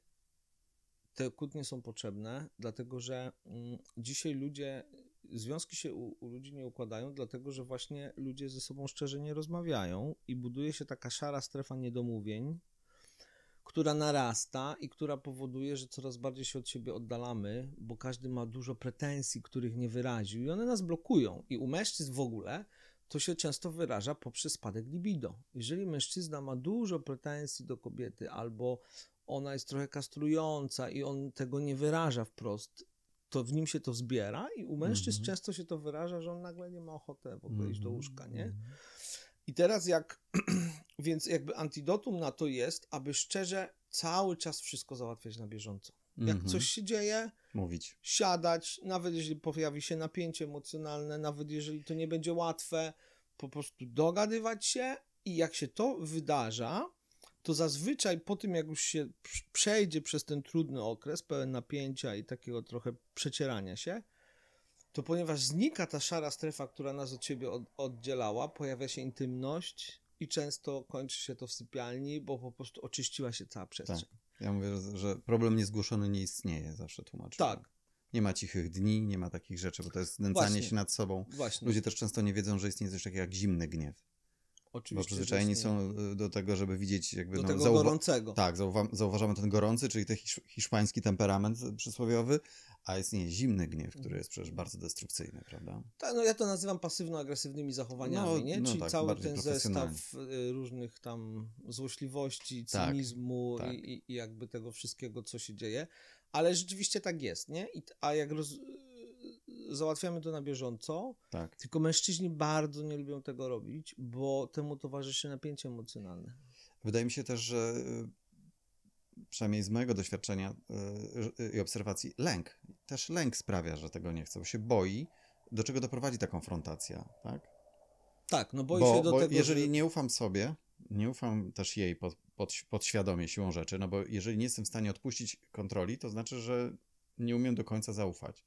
te kłótnie są potrzebne, dlatego że mm, dzisiaj ludzie, związki się u, u ludzi nie układają, dlatego że właśnie ludzie ze sobą szczerze nie rozmawiają i buduje się taka szara strefa niedomówień, która narasta i która powoduje, że coraz bardziej się od siebie oddalamy, bo każdy ma dużo pretensji, których nie wyraził i one nas blokują. I u mężczyzn w ogóle to się często wyraża poprzez spadek libido. Jeżeli mężczyzna ma dużo pretensji do kobiety albo ona jest trochę kastrująca i on tego nie wyraża wprost, to w nim się to zbiera i u mężczyzn mm-hmm. często się to wyraża, że on nagle nie ma ochoty w ogóle iść mm-hmm. do łóżka, nie? I teraz jak, więc jakby antidotum na to jest, aby szczerze cały czas wszystko załatwiać na bieżąco. Jak mm-hmm. coś się dzieje, mówić, siadać, nawet jeżeli pojawi się napięcie emocjonalne, nawet jeżeli to nie będzie łatwe, po prostu dogadywać się i jak się to wydarza, to zazwyczaj po tym, jak już się przejdzie przez ten trudny okres, pełen napięcia i takiego trochę przecierania się, to ponieważ znika ta szara strefa, która nas od siebie od, oddzielała, pojawia się intymność i często kończy się to w sypialni, bo po prostu oczyściła się cała przestrzeń. Tak. Ja mówię, że problem niezgłoszony nie istnieje, zawsze tłumaczę. Tak. Nie ma cichych dni, nie ma takich rzeczy, bo to jest znęcanie Właśnie. się nad sobą. Właśnie. Ludzie też często nie wiedzą, że istnieje coś takiego jak zimny gniew. Oczywiście, bo przyzwyczajeni są do tego, żeby widzieć jakby... Do no, tego zauwa- gorącego. Tak, zauwa- zauważamy ten gorący, czyli ten hisz- hiszpański temperament przysłowiowy, a istnieje zimny gniew, który jest przecież bardzo destrukcyjny, prawda? Tak, no ja to nazywam pasywno-agresywnymi zachowaniami, no, nie? No czyli tak, cały ten zestaw różnych tam złośliwości, cynizmu tak, tak. I, i jakby tego wszystkiego, co się dzieje. Ale rzeczywiście tak jest, nie? I, a jak roz- załatwiamy to na bieżąco, tak. tylko mężczyźni bardzo nie lubią tego robić, bo temu towarzyszy napięcie emocjonalne. Wydaje mi się też, że przynajmniej z mojego doświadczenia i obserwacji, lęk, też lęk sprawia, że tego nie chce, bo się boi, do czego doprowadzi ta konfrontacja, tak? Tak, no boi bo, się do bo tego, jeżeli że... nie ufam sobie, nie ufam też jej pod, pod, podświadomie siłą rzeczy, no bo jeżeli nie jestem w stanie odpuścić kontroli, to znaczy, że nie umiem do końca zaufać.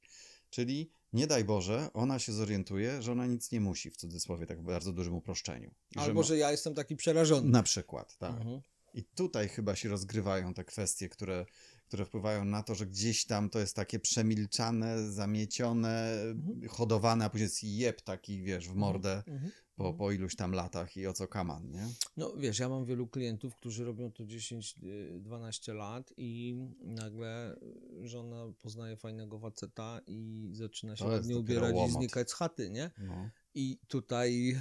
Czyli nie daj Boże, ona się zorientuje, że ona nic nie musi, w cudzysłowie, tak w bardzo dużym uproszczeniu. I albo, że, że ja jestem taki przerażony. Na przykład, tak. Mhm. I tutaj chyba się rozgrywają te kwestie, które, które wpływają na to, że gdzieś tam to jest takie przemilczane, zamiecione, mhm. hodowane, a później jest jeb taki, wiesz, w mordę mhm. po, po iluś tam latach i o co kaman, nie? No wiesz, ja mam wielu klientów, którzy robią to dziesięć dwanaście lat i nagle żona poznaje fajnego faceta i zaczyna się ładnie ubierać i znikać z chaty, nie? No. I tutaj,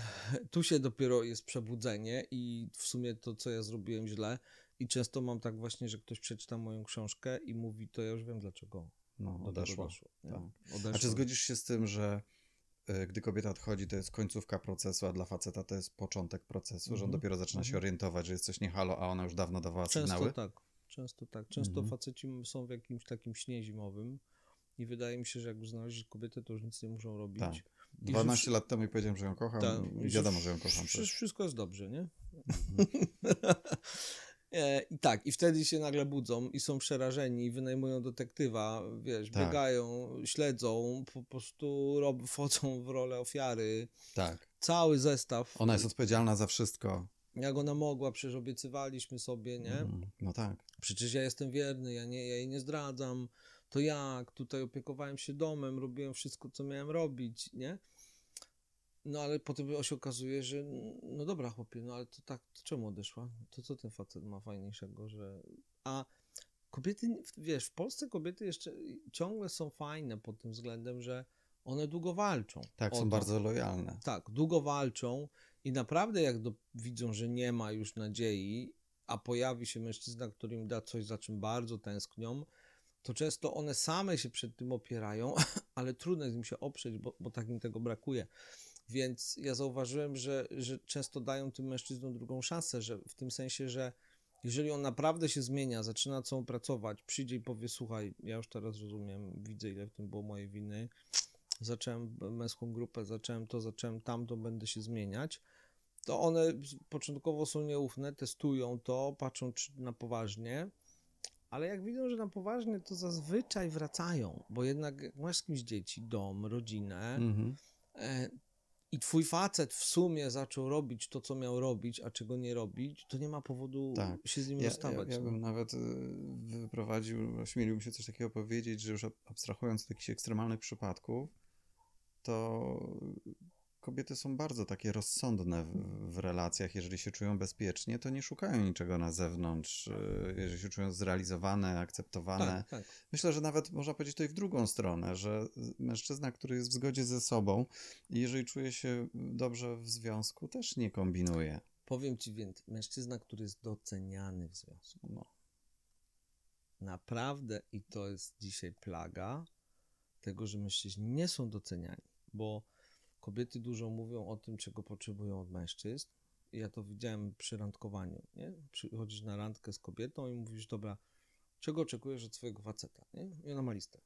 tu się dopiero jest przebudzenie i w sumie to, co ja zrobiłem źle i często mam tak właśnie, że ktoś przeczyta moją książkę i mówi, to ja już wiem dlaczego. No, odeszło. Doszło, tak. Odeszło. A czy zgodzisz się z tym, że y, gdy kobieta odchodzi, to jest końcówka procesu, a dla faceta to jest początek procesu, mm-hmm. że on dopiero zaczyna się orientować, że jest coś nie halo, a ona już dawno dawała często sygnały? Tak, często tak. Często mm-hmm. faceci są w jakimś takim śnie zimowym i wydaje mi się, że jak już znaleźli kobietę, to już nic nie muszą robić. Tak. dwanaście że... lat temu i powiedziałem, że ją kocham ta, i wiadomo, że, że ją kocham. Przecież wszystko jest dobrze, nie? Mhm. e, I tak, i wtedy się nagle budzą i są przerażeni i wynajmują detektywa, wiesz, tak. biegają, śledzą, po prostu rob, wchodzą w rolę ofiary. Tak. Cały zestaw. Ona jest odpowiedzialna za wszystko. Jak ona mogła, przecież obiecywaliśmy sobie, nie? Mm, no tak. Przecież ja jestem wierny, ja, nie, ja jej nie zdradzam. To jak, tutaj opiekowałem się domem, robiłem wszystko, co miałem robić, nie? No ale potem się okazuje, że no dobra chłopie, no ale to tak, to czemu odeszła? To co ten facet ma fajniejszego, że... A kobiety, wiesz, w Polsce kobiety jeszcze ciągle są fajne pod tym względem, że one długo walczą. Tak, są bardzo lojalne. Tak, długo walczą i naprawdę jak do... widzą, że nie ma już nadziei, a pojawi się mężczyzna, który im da coś, za czym bardzo tęsknią, to często one same się przed tym opierają, ale trudno jest im się oprzeć, bo, bo tak im tego brakuje. Więc ja zauważyłem, że, że często dają tym mężczyznom drugą szansę, że w tym sensie, że jeżeli on naprawdę się zmienia, zaczyna nad sobą pracować, przyjdzie i powie, słuchaj, ja już teraz rozumiem, widzę ile w tym było mojej winy, zacząłem męską grupę, zacząłem to, zacząłem tamto, będę się zmieniać, to one początkowo są nieufne, testują to, patrzą czy na poważnie, ale jak widzą, że na poważnie, to zazwyczaj wracają, bo jednak jak masz z kimś dzieci, dom, rodzinę mm-hmm. e, i twój facet w sumie zaczął robić to, co miał robić, a czego nie robić, to nie ma powodu tak. się z nim rozstawać. Ja, ja, ja bym no. nawet wyprowadził, ośmieliłbym się coś takiego powiedzieć, że już abstrahując od jakichś ekstremalnych przypadków, to kobiety są bardzo takie rozsądne w, w relacjach. Jeżeli się czują bezpiecznie, to nie szukają niczego na zewnątrz. Jeżeli się czują zrealizowane, akceptowane. Tak, tak. Myślę, że nawet można powiedzieć to i w drugą stronę, że mężczyzna, który jest w zgodzie ze sobą i jeżeli czuje się dobrze w związku, też nie kombinuje. Powiem ci więc, mężczyzna, który jest doceniany w związku. No. Naprawdę, i to jest dzisiaj plaga tego, że mężczyźni nie są doceniani, bo kobiety dużo mówią o tym, czego potrzebują od mężczyzn. Ja to widziałem przy randkowaniu, nie? Przychodzisz na randkę z kobietą i mówisz, dobra, czego oczekujesz od swojego faceta, nie? I ona ma listę.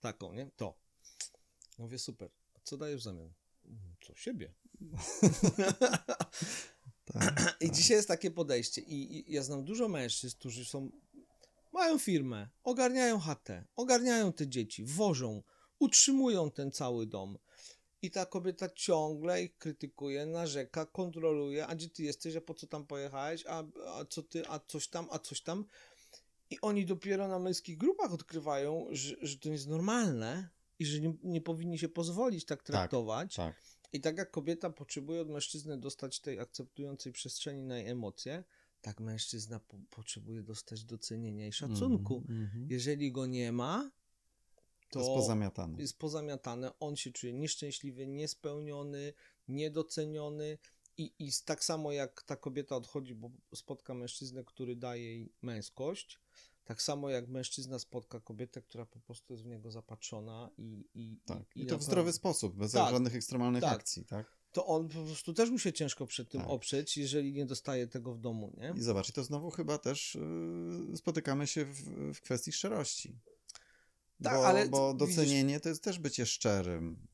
Taką, nie? To. Ja mówię, super. A co dajesz w zamian? Co siebie. Tak, i tak. Dzisiaj jest takie podejście. I, i ja znam dużo mężczyzn, którzy są, mają firmę, ogarniają chatę, ogarniają te dzieci, wożą, utrzymują ten cały dom. I ta kobieta ciągle ich krytykuje, narzeka, kontroluje, a gdzie ty jesteś, a po co tam pojechałeś, a, a co ty, a coś tam, a coś tam. I oni dopiero na męskich grupach odkrywają, że, że to jest normalne i że nie, nie powinni się pozwolić tak traktować. Tak, tak. I tak jak kobieta potrzebuje od mężczyzny dostać tej akceptującej przestrzeni na jej emocje, tak mężczyzna po- potrzebuje dostać docenienia i szacunku. Mm-hmm. Jeżeli go nie ma, to jest pozamiatane. jest pozamiatane, on się czuje nieszczęśliwy, niespełniony, niedoceniony i, i tak samo jak ta kobieta odchodzi, bo spotka mężczyznę, który daje jej męskość, tak samo jak mężczyzna spotka kobietę, która po prostu jest w niego zapatrzona i... I, tak. i, i, I to w zdrowy sposób, bez tak, żadnych ekstremalnych tak. akcji, tak? To on po prostu też mu się ciężko przed tym tak. oprzeć, jeżeli nie dostaje tego w domu, nie? I zobacz, i to znowu chyba też yy, spotykamy się w, w kwestii szczerości. Tak, bo, ale bo docenienie widzisz... to jest też bycie szczerym,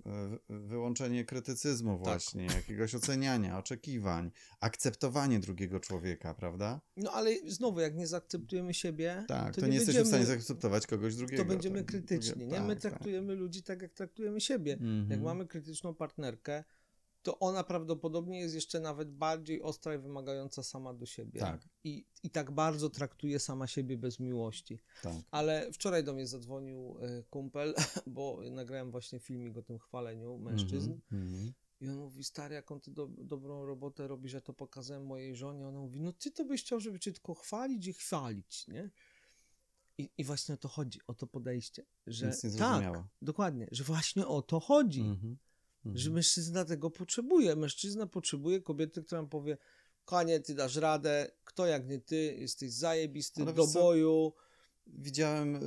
wyłączenie krytycyzmu właśnie, tak. jakiegoś oceniania, oczekiwań, akceptowanie drugiego człowieka, prawda? No ale znowu, jak nie zaakceptujemy siebie, tak, to, to nie, nie jesteśmy będziemy... w stanie zaakceptować kogoś drugiego. To będziemy to... krytyczni, nie? Tak, my traktujemy tak. ludzi tak, jak traktujemy siebie. Mhm. Jak mamy krytyczną partnerkę, to ona prawdopodobnie jest jeszcze nawet bardziej ostra i wymagająca sama do siebie. Tak. I, i tak bardzo traktuje sama siebie bez miłości. Tak. Ale wczoraj do mnie zadzwonił kumpel, bo nagrałem właśnie filmik o tym chwaleniu mężczyzn. Mm-hmm. I on mówi, stary, jaką ty do, dobrą robotę robisz, ja to pokazałem mojej żonie. Ona mówi, no ty to byś chciał, żeby cię tylko chwalić i chwalić, nie? I, i właśnie o to chodzi, o to podejście. Że nic nie zrozumiała. Tak, dokładnie, że właśnie o to chodzi. Mm-hmm. Mhm. Że mężczyzna tego potrzebuje. Mężczyzna potrzebuje kobiety, która mu powie, kochanie, ty dasz radę, kto jak nie ty, jesteś zajebisty, ale do boju. Widziałem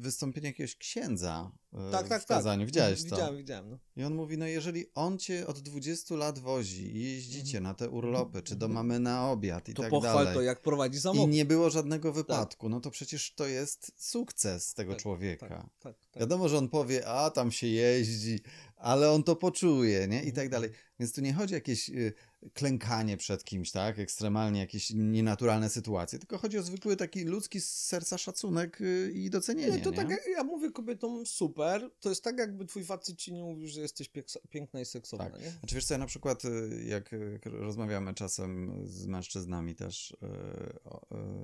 wystąpienie jakiegoś księdza tak, w tak, kazaniu. Tak. Widziałeś to? Widziałem, widziałem. No. I on mówi, no jeżeli on cię od dwudziestu lat wozi i jeździcie mhm. na te urlopy, czy do mamy na obiad i to tak dalej. To pochwal to, jak prowadzi samochód. I nie było żadnego wypadku, tak. no to przecież to jest sukces tego tak, człowieka. Tak, tak, tak. Wiadomo, że on powie, a tam się jeździ, ale on to poczuje, nie? I tak dalej. Więc tu nie chodzi o jakieś y, klękanie przed kimś, tak? Ekstremalnie jakieś nienaturalne sytuacje, tylko chodzi o zwykły taki ludzki z serca szacunek y, i docenienie, nie? To nie? tak jak ja mówię kobietom, super, to jest tak jakby twój facet ci nie mówił, że jesteś pieksa, piękna i seksowna, tak. nie? Znaczy wiesz co, ja na przykład jak rozmawiamy czasem z mężczyznami też, y,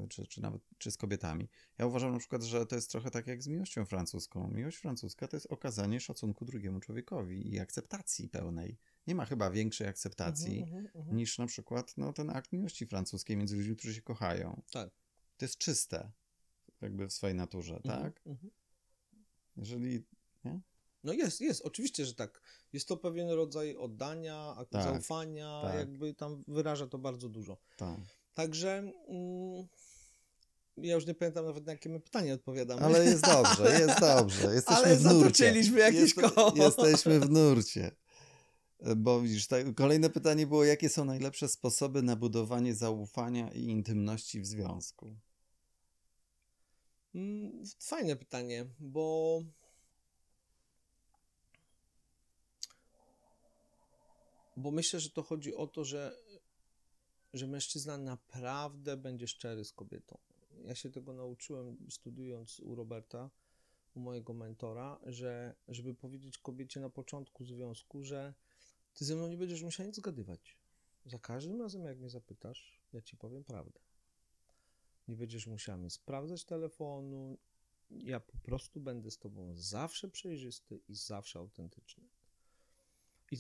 y, czy, czy nawet czy z kobietami, ja uważam na przykład, że to jest trochę tak jak z miłością francuską. Miłość francuska to jest okazanie szacunku drugiemu człowiekowi i akceptacji pełnej. Nie ma chyba większej akceptacji uh-huh, uh-huh. niż na przykład no, ten akt miłości francuskiej między ludźmi, którzy się kochają. Tak. To jest czyste jakby w swojej naturze, uh-huh, tak? Uh-huh. Jeżeli... Nie? No jest, jest. Oczywiście, że tak. Jest to pewien rodzaj oddania, tak, zaufania, tak. jakby tam wyraża to bardzo dużo. Tak. Także... Mm... Ja już nie pamiętam nawet, na jakie my pytanie odpowiadamy. Ale jest dobrze, jest dobrze. Jesteśmy Ale w nurcie. Zatoczyliśmy jakieś Jest, koło. Jesteśmy w nurcie. Bo widzisz, tak, kolejne pytanie było, jakie są najlepsze sposoby na budowanie zaufania i intymności w związku? Fajne pytanie, bo... Bo myślę, że to chodzi o to, że, że mężczyzna naprawdę będzie szczery z kobietą. Ja się tego nauczyłem, studiując u Roberta, u mojego mentora, że żeby powiedzieć kobiecie na początku związku, że ty ze mną nie będziesz musiał nic zgadywać. Za każdym razem, jak mnie zapytasz, ja ci powiem prawdę. Nie będziesz musiała mi sprawdzać telefonu. Ja po prostu będę z tobą zawsze przejrzysty i zawsze autentyczny.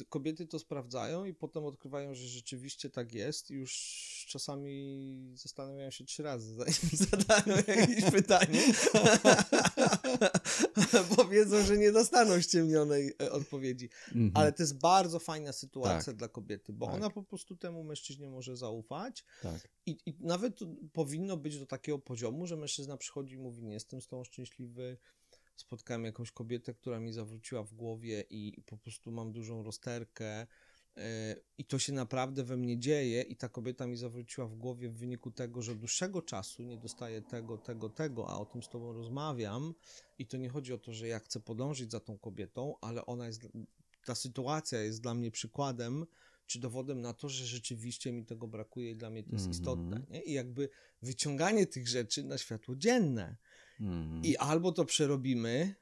I kobiety to sprawdzają i potem odkrywają, że rzeczywiście tak jest i już czasami zastanawiają się trzy razy, zanim zadają jakieś pytanie, bo wiedzą, że nie dostaną ściemnionej odpowiedzi. Mhm. Ale to jest bardzo fajna sytuacja tak. dla kobiety, bo tak. ona po prostu temu mężczyźnie może zaufać tak. I, i nawet powinno być do takiego poziomu, że mężczyzna przychodzi i mówi: nie jestem z tą szczęśliwy, spotkałem jakąś kobietę, która mi zawróciła w głowie i po prostu mam dużą rozterkę yy, i to się naprawdę we mnie dzieje i ta kobieta mi zawróciła w głowie w wyniku tego, że od dłuższego czasu nie dostaję tego, tego, tego, a o tym z tobą rozmawiam i to nie chodzi o to, że ja chcę podążyć za tą kobietą, ale ona jest, ta sytuacja jest dla mnie przykładem czy dowodem na to, że rzeczywiście mi tego brakuje i dla mnie to jest mm-hmm. istotne. Nie? I jakby wyciąganie tych rzeczy na światło dzienne. Mm. I albo to przerobimy,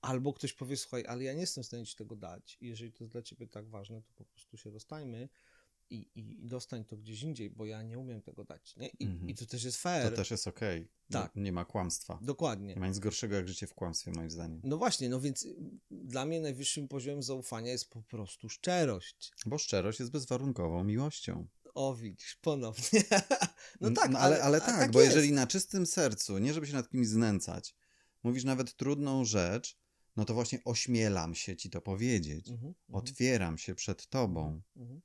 albo ktoś powie: słuchaj, ale ja nie jestem w stanie ci tego dać. I jeżeli to jest dla ciebie tak ważne, to po prostu się rozstajmy i, i, i dostań to gdzieś indziej, bo ja nie umiem tego dać. Nie? I, mm-hmm. i to też jest fair. To też jest okej. Okay. Tak. Nie, nie ma kłamstwa. Dokładnie. Nie ma nic gorszego jak życie w kłamstwie, moim zdaniem. No właśnie, no więc dla mnie najwyższym poziomem zaufania jest po prostu szczerość. Bo szczerość jest bezwarunkową miłością. O, widzisz, ponownie. No tak, no, ale, ale, ale tak, tak bo jest. Jeżeli na czystym sercu, nie żeby się nad kimś znęcać, mówisz nawet trudną rzecz, no to właśnie ośmielam się ci to powiedzieć. Mm-hmm, otwieram mm. się przed tobą. Mm-hmm.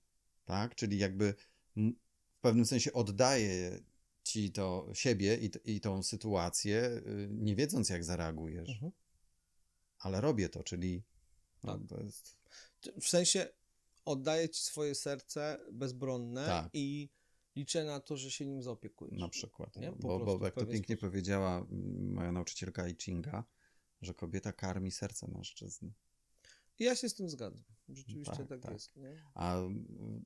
Tak? Czyli jakby w pewnym sensie oddaję ci to siebie i, t- i tą sytuację, nie wiedząc jak zareagujesz. Mm-hmm. Ale robię to, czyli no, tak. to jest... W sensie... Oddaję ci swoje serce bezbronne tak. i liczę na to, że się nim zaopiekujesz. Na przykład. Nie? Bo, bo, bo jak to pięknie sposób. powiedziała moja nauczycielka Chinga, że kobieta karmi serce mężczyzny. Ja się z tym zgadzam. Rzeczywiście tak, tak, tak. jest. Nie? A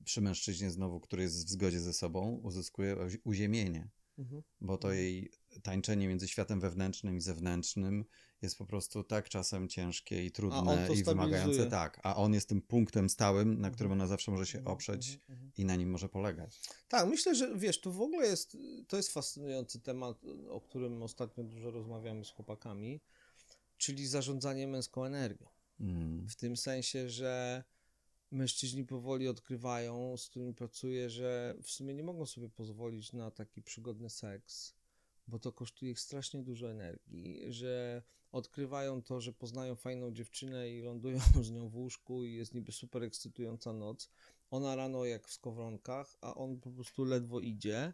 przy mężczyźnie znowu, który jest w zgodzie ze sobą, uzyskuje uziemienie. Mhm. Bo to jej tańczenie między światem wewnętrznym i zewnętrznym jest po prostu tak czasem ciężkie i trudne i wymagające. Tak, a on jest tym punktem stałym, na którym ona zawsze może się oprzeć mhm, mhm. i na nim może polegać. Tak, myślę, że wiesz, to w ogóle jest, to jest fascynujący temat, o którym ostatnio dużo rozmawiamy z chłopakami, czyli zarządzanie męską energią. Mm. W tym sensie, że mężczyźni powoli odkrywają, z którymi pracuję, że w sumie nie mogą sobie pozwolić na taki przygodny seks, bo to kosztuje ich strasznie dużo energii, że odkrywają to, że poznają fajną dziewczynę i lądują z nią w łóżku i jest niby super ekscytująca noc. Ona rano jak w skowronkach, a on po prostu ledwo idzie,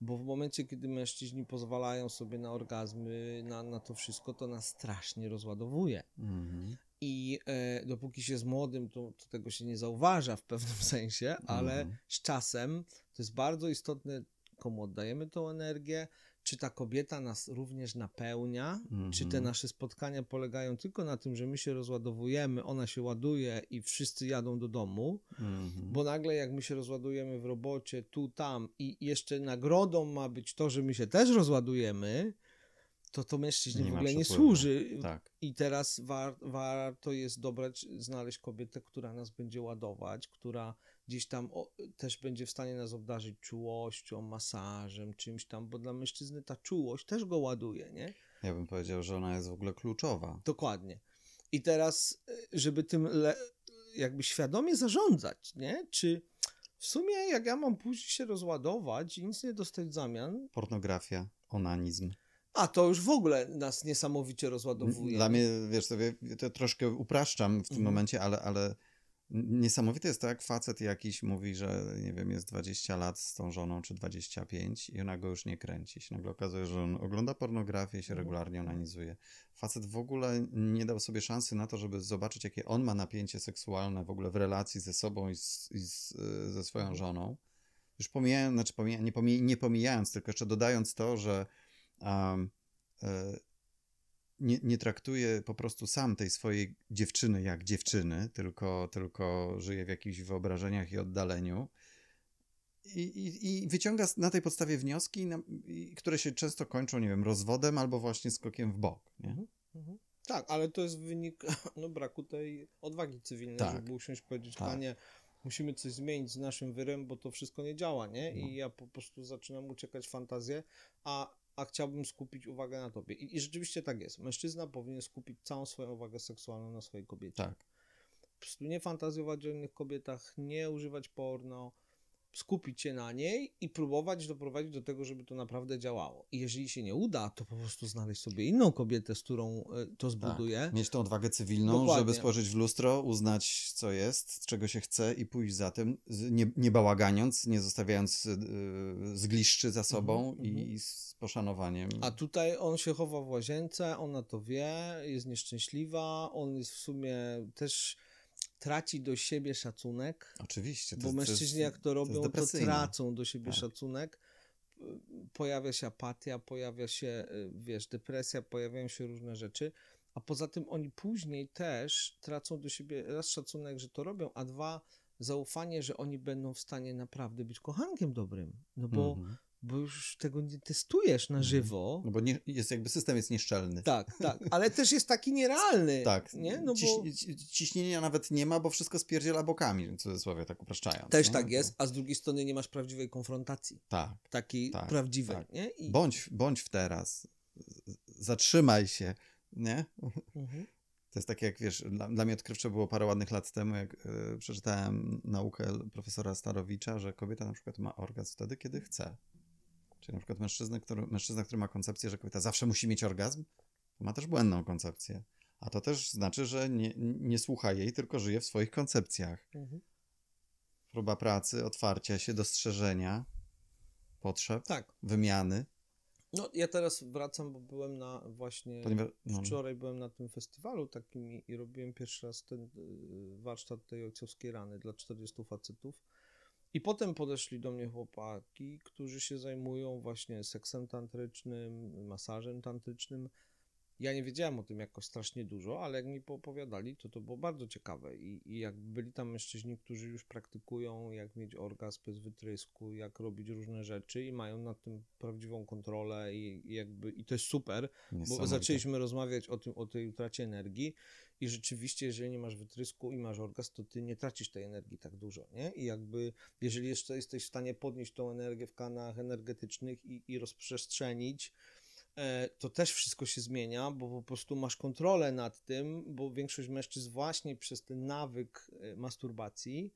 bo w momencie, kiedy mężczyźni pozwalają sobie na orgazmy, na, na to wszystko, to nas strasznie rozładowuje. Mhm. I e, dopóki się z młodym, to, to tego się nie zauważa w pewnym sensie, ale mhm. z czasem to jest bardzo istotne, komu oddajemy tą energię, czy ta kobieta nas również napełnia, mhm. czy te nasze spotkania polegają tylko na tym, że my się rozładowujemy, ona się ładuje i wszyscy jadą do domu, mhm. bo nagle jak my się rozładujemy w robocie, tu, tam i jeszcze nagrodą ma być to, że my się też rozładujemy, to to mężczyźnie w ogóle nie służy. Tak. I teraz war, warto jest dobrać, znaleźć kobietę, która nas będzie ładować, która gdzieś tam o, też będzie w stanie nas obdarzyć czułością, masażem, czymś tam, bo dla mężczyzny ta czułość też go ładuje, nie? Ja bym powiedział, że ona jest w ogóle kluczowa. Dokładnie. I teraz, żeby tym le, jakby świadomie zarządzać, nie? Czy w sumie jak ja mam później się rozładować i nic nie dostać w zamian? Pornografia, onanizm. A to już w ogóle nas niesamowicie rozładowuje. Dla mnie, wiesz sobie, to troszkę upraszczam w tym mhm. momencie, ale, ale niesamowite jest to, jak facet jakiś mówi, że nie wiem, jest dwadzieścia lat z tą żoną, czy dwadzieścia pięć i ona go już nie kręci. Się nagle okazuje, że on ogląda pornografię i się regularnie onanizuje. Facet w ogóle nie dał sobie szansy na to, żeby zobaczyć, jakie on ma napięcie seksualne w ogóle w relacji ze sobą i, z, i z, ze swoją żoną. Już pomijając, znaczy pomija, nie, pomij, nie pomijając, tylko jeszcze dodając to, że Um, y, nie, nie traktuje po prostu sam tej swojej dziewczyny jak dziewczyny, tylko, tylko żyje w jakichś wyobrażeniach i oddaleniu i, i, i wyciąga na tej podstawie wnioski, na, i, które się często kończą, nie wiem, rozwodem albo właśnie skokiem w bok. Nie? Mhm, mhm. Tak, ale to jest wynik no, braku tej odwagi cywilnej, tak. żeby usiąść i powiedzieć, tak. panie, musimy coś zmienić z naszym wyrem, bo to wszystko nie działa, nie? I no. ja po prostu zaczynam uciekać w fantazję, a a chciałbym skupić uwagę na tobie. I, I rzeczywiście tak jest. Mężczyzna powinien skupić całą swoją uwagę seksualną na swojej kobiecie. Tak. prostu nie fantazjować o innych kobietach, nie używać porno, skupić się na niej i próbować doprowadzić do tego, żeby to naprawdę działało. I jeżeli się nie uda, to po prostu znaleźć sobie inną kobietę, z którą to zbuduje. Tak. Mieć tą odwagę cywilną, dokładnie, żeby spojrzeć w lustro, uznać co jest, czego się chce i pójść za tym, nie, nie bałaganiąc, nie zostawiając yy, zgliszczy za sobą mhm, i, i z poszanowaniem. A tutaj on się chowa w łazience, ona to wie, jest nieszczęśliwa, on jest w sumie też... traci do siebie szacunek. Oczywiście. To, bo mężczyźni to jest, jak to robią, to, to tracą do siebie tak. szacunek. Pojawia się apatia, pojawia się, wiesz, depresja, pojawiają się różne rzeczy, a poza tym oni później też tracą do siebie raz szacunek, że to robią, a dwa zaufanie, że oni będą w stanie naprawdę być kochankiem dobrym. No bo mhm. bo już tego nie testujesz na żywo. No bo nie, jest jakby system jest nieszczelny. Tak, tak, ale też jest taki nierealny. Tak, nie? No Ciś, bo... ciśnienia nawet nie ma, bo wszystko spierdziela bokami, w cudzysłowie, tak upraszczając. Też nie? Tak jest, a z drugiej strony nie masz prawdziwej konfrontacji. Tak. Takiej tak, prawdziwej. Tak. Nie? I... Bądź, bądź w teraz, zatrzymaj się, nie? Mhm. To jest tak jak, wiesz, dla, dla mnie odkrywcze było parę ładnych lat temu, jak yy, przeczytałem naukę profesora Starowicza, że kobieta na przykład ma orgazm wtedy, kiedy chce. Czyli na przykład mężczyzna który, mężczyzna, który ma koncepcję, że kobieta zawsze musi mieć orgazm, ma też błędną koncepcję. A to też znaczy, że nie, nie słucha jej, tylko żyje w swoich koncepcjach. Mhm. Próba pracy, otwarcia się, dostrzeżenia, potrzeb, tak. wymiany. No ja teraz wracam, bo byłem na właśnie, Ponieważ, no. wczoraj byłem na tym festiwalu takim i, i robiłem pierwszy raz ten warsztat tej ojcowskiej rany dla czterdziestu facetów. I potem podeszli do mnie chłopaki, którzy się zajmują właśnie seksem tantrycznym, masażem tantrycznym. Ja nie wiedziałem o tym jakoś strasznie dużo, ale jak mi poopowiadali, to to było bardzo ciekawe. I, i jak byli tam mężczyźni, którzy już praktykują, jak mieć orgazm bez wytrysku, jak robić różne rzeczy i mają nad tym prawdziwą kontrolę i, i jakby i to jest super, bo zaczęliśmy rozmawiać o tym, o tej utracie energii i rzeczywiście, jeżeli nie masz wytrysku i masz orgazm, to ty nie tracisz tej energii tak dużo, nie? I jakby, jeżeli jeszcze jesteś w stanie podnieść tą energię w kanałach energetycznych i, i rozprzestrzenić, to też wszystko się zmienia, bo po prostu masz kontrolę nad tym, bo większość mężczyzn właśnie przez ten nawyk masturbacji,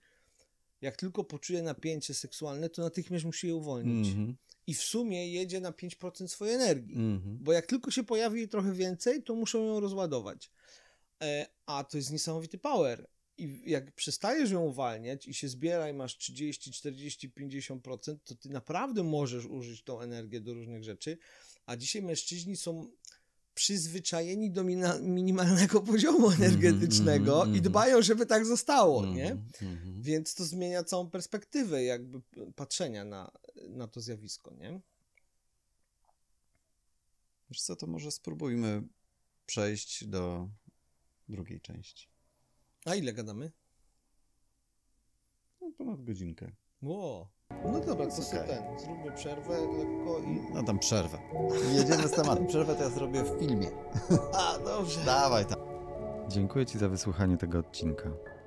jak tylko poczuje napięcie seksualne, to natychmiast musi je uwolnić. Mm-hmm. I w sumie jedzie na pięć procent swojej energii, mm-hmm. bo jak tylko się pojawi jej trochę więcej, to muszą ją rozładować. A to jest niesamowity power. I jak przestajesz ją uwalniać i się zbiera i masz trzydzieści, czterdzieści, pięćdziesiąt procent, to ty naprawdę możesz użyć tą energię do różnych rzeczy. A dzisiaj mężczyźni są przyzwyczajeni do mina- minimalnego poziomu energetycznego mm, mm, i dbają, żeby tak zostało, mm, nie? Mm. Więc to zmienia całą perspektywę jakby patrzenia na, na to zjawisko, nie? Wiesz co, to może spróbujmy przejść do drugiej części. A ile gadamy? No, ponad godzinkę. Wow. No dobra, to okay. ten, zróbmy przerwę lekko i... No tam przerwę. Jedziemy z tematem. Przerwę to ja zrobię w filmie. A, dobrze. Dawaj tam. Dziękuję Ci za wysłuchanie tego odcinka.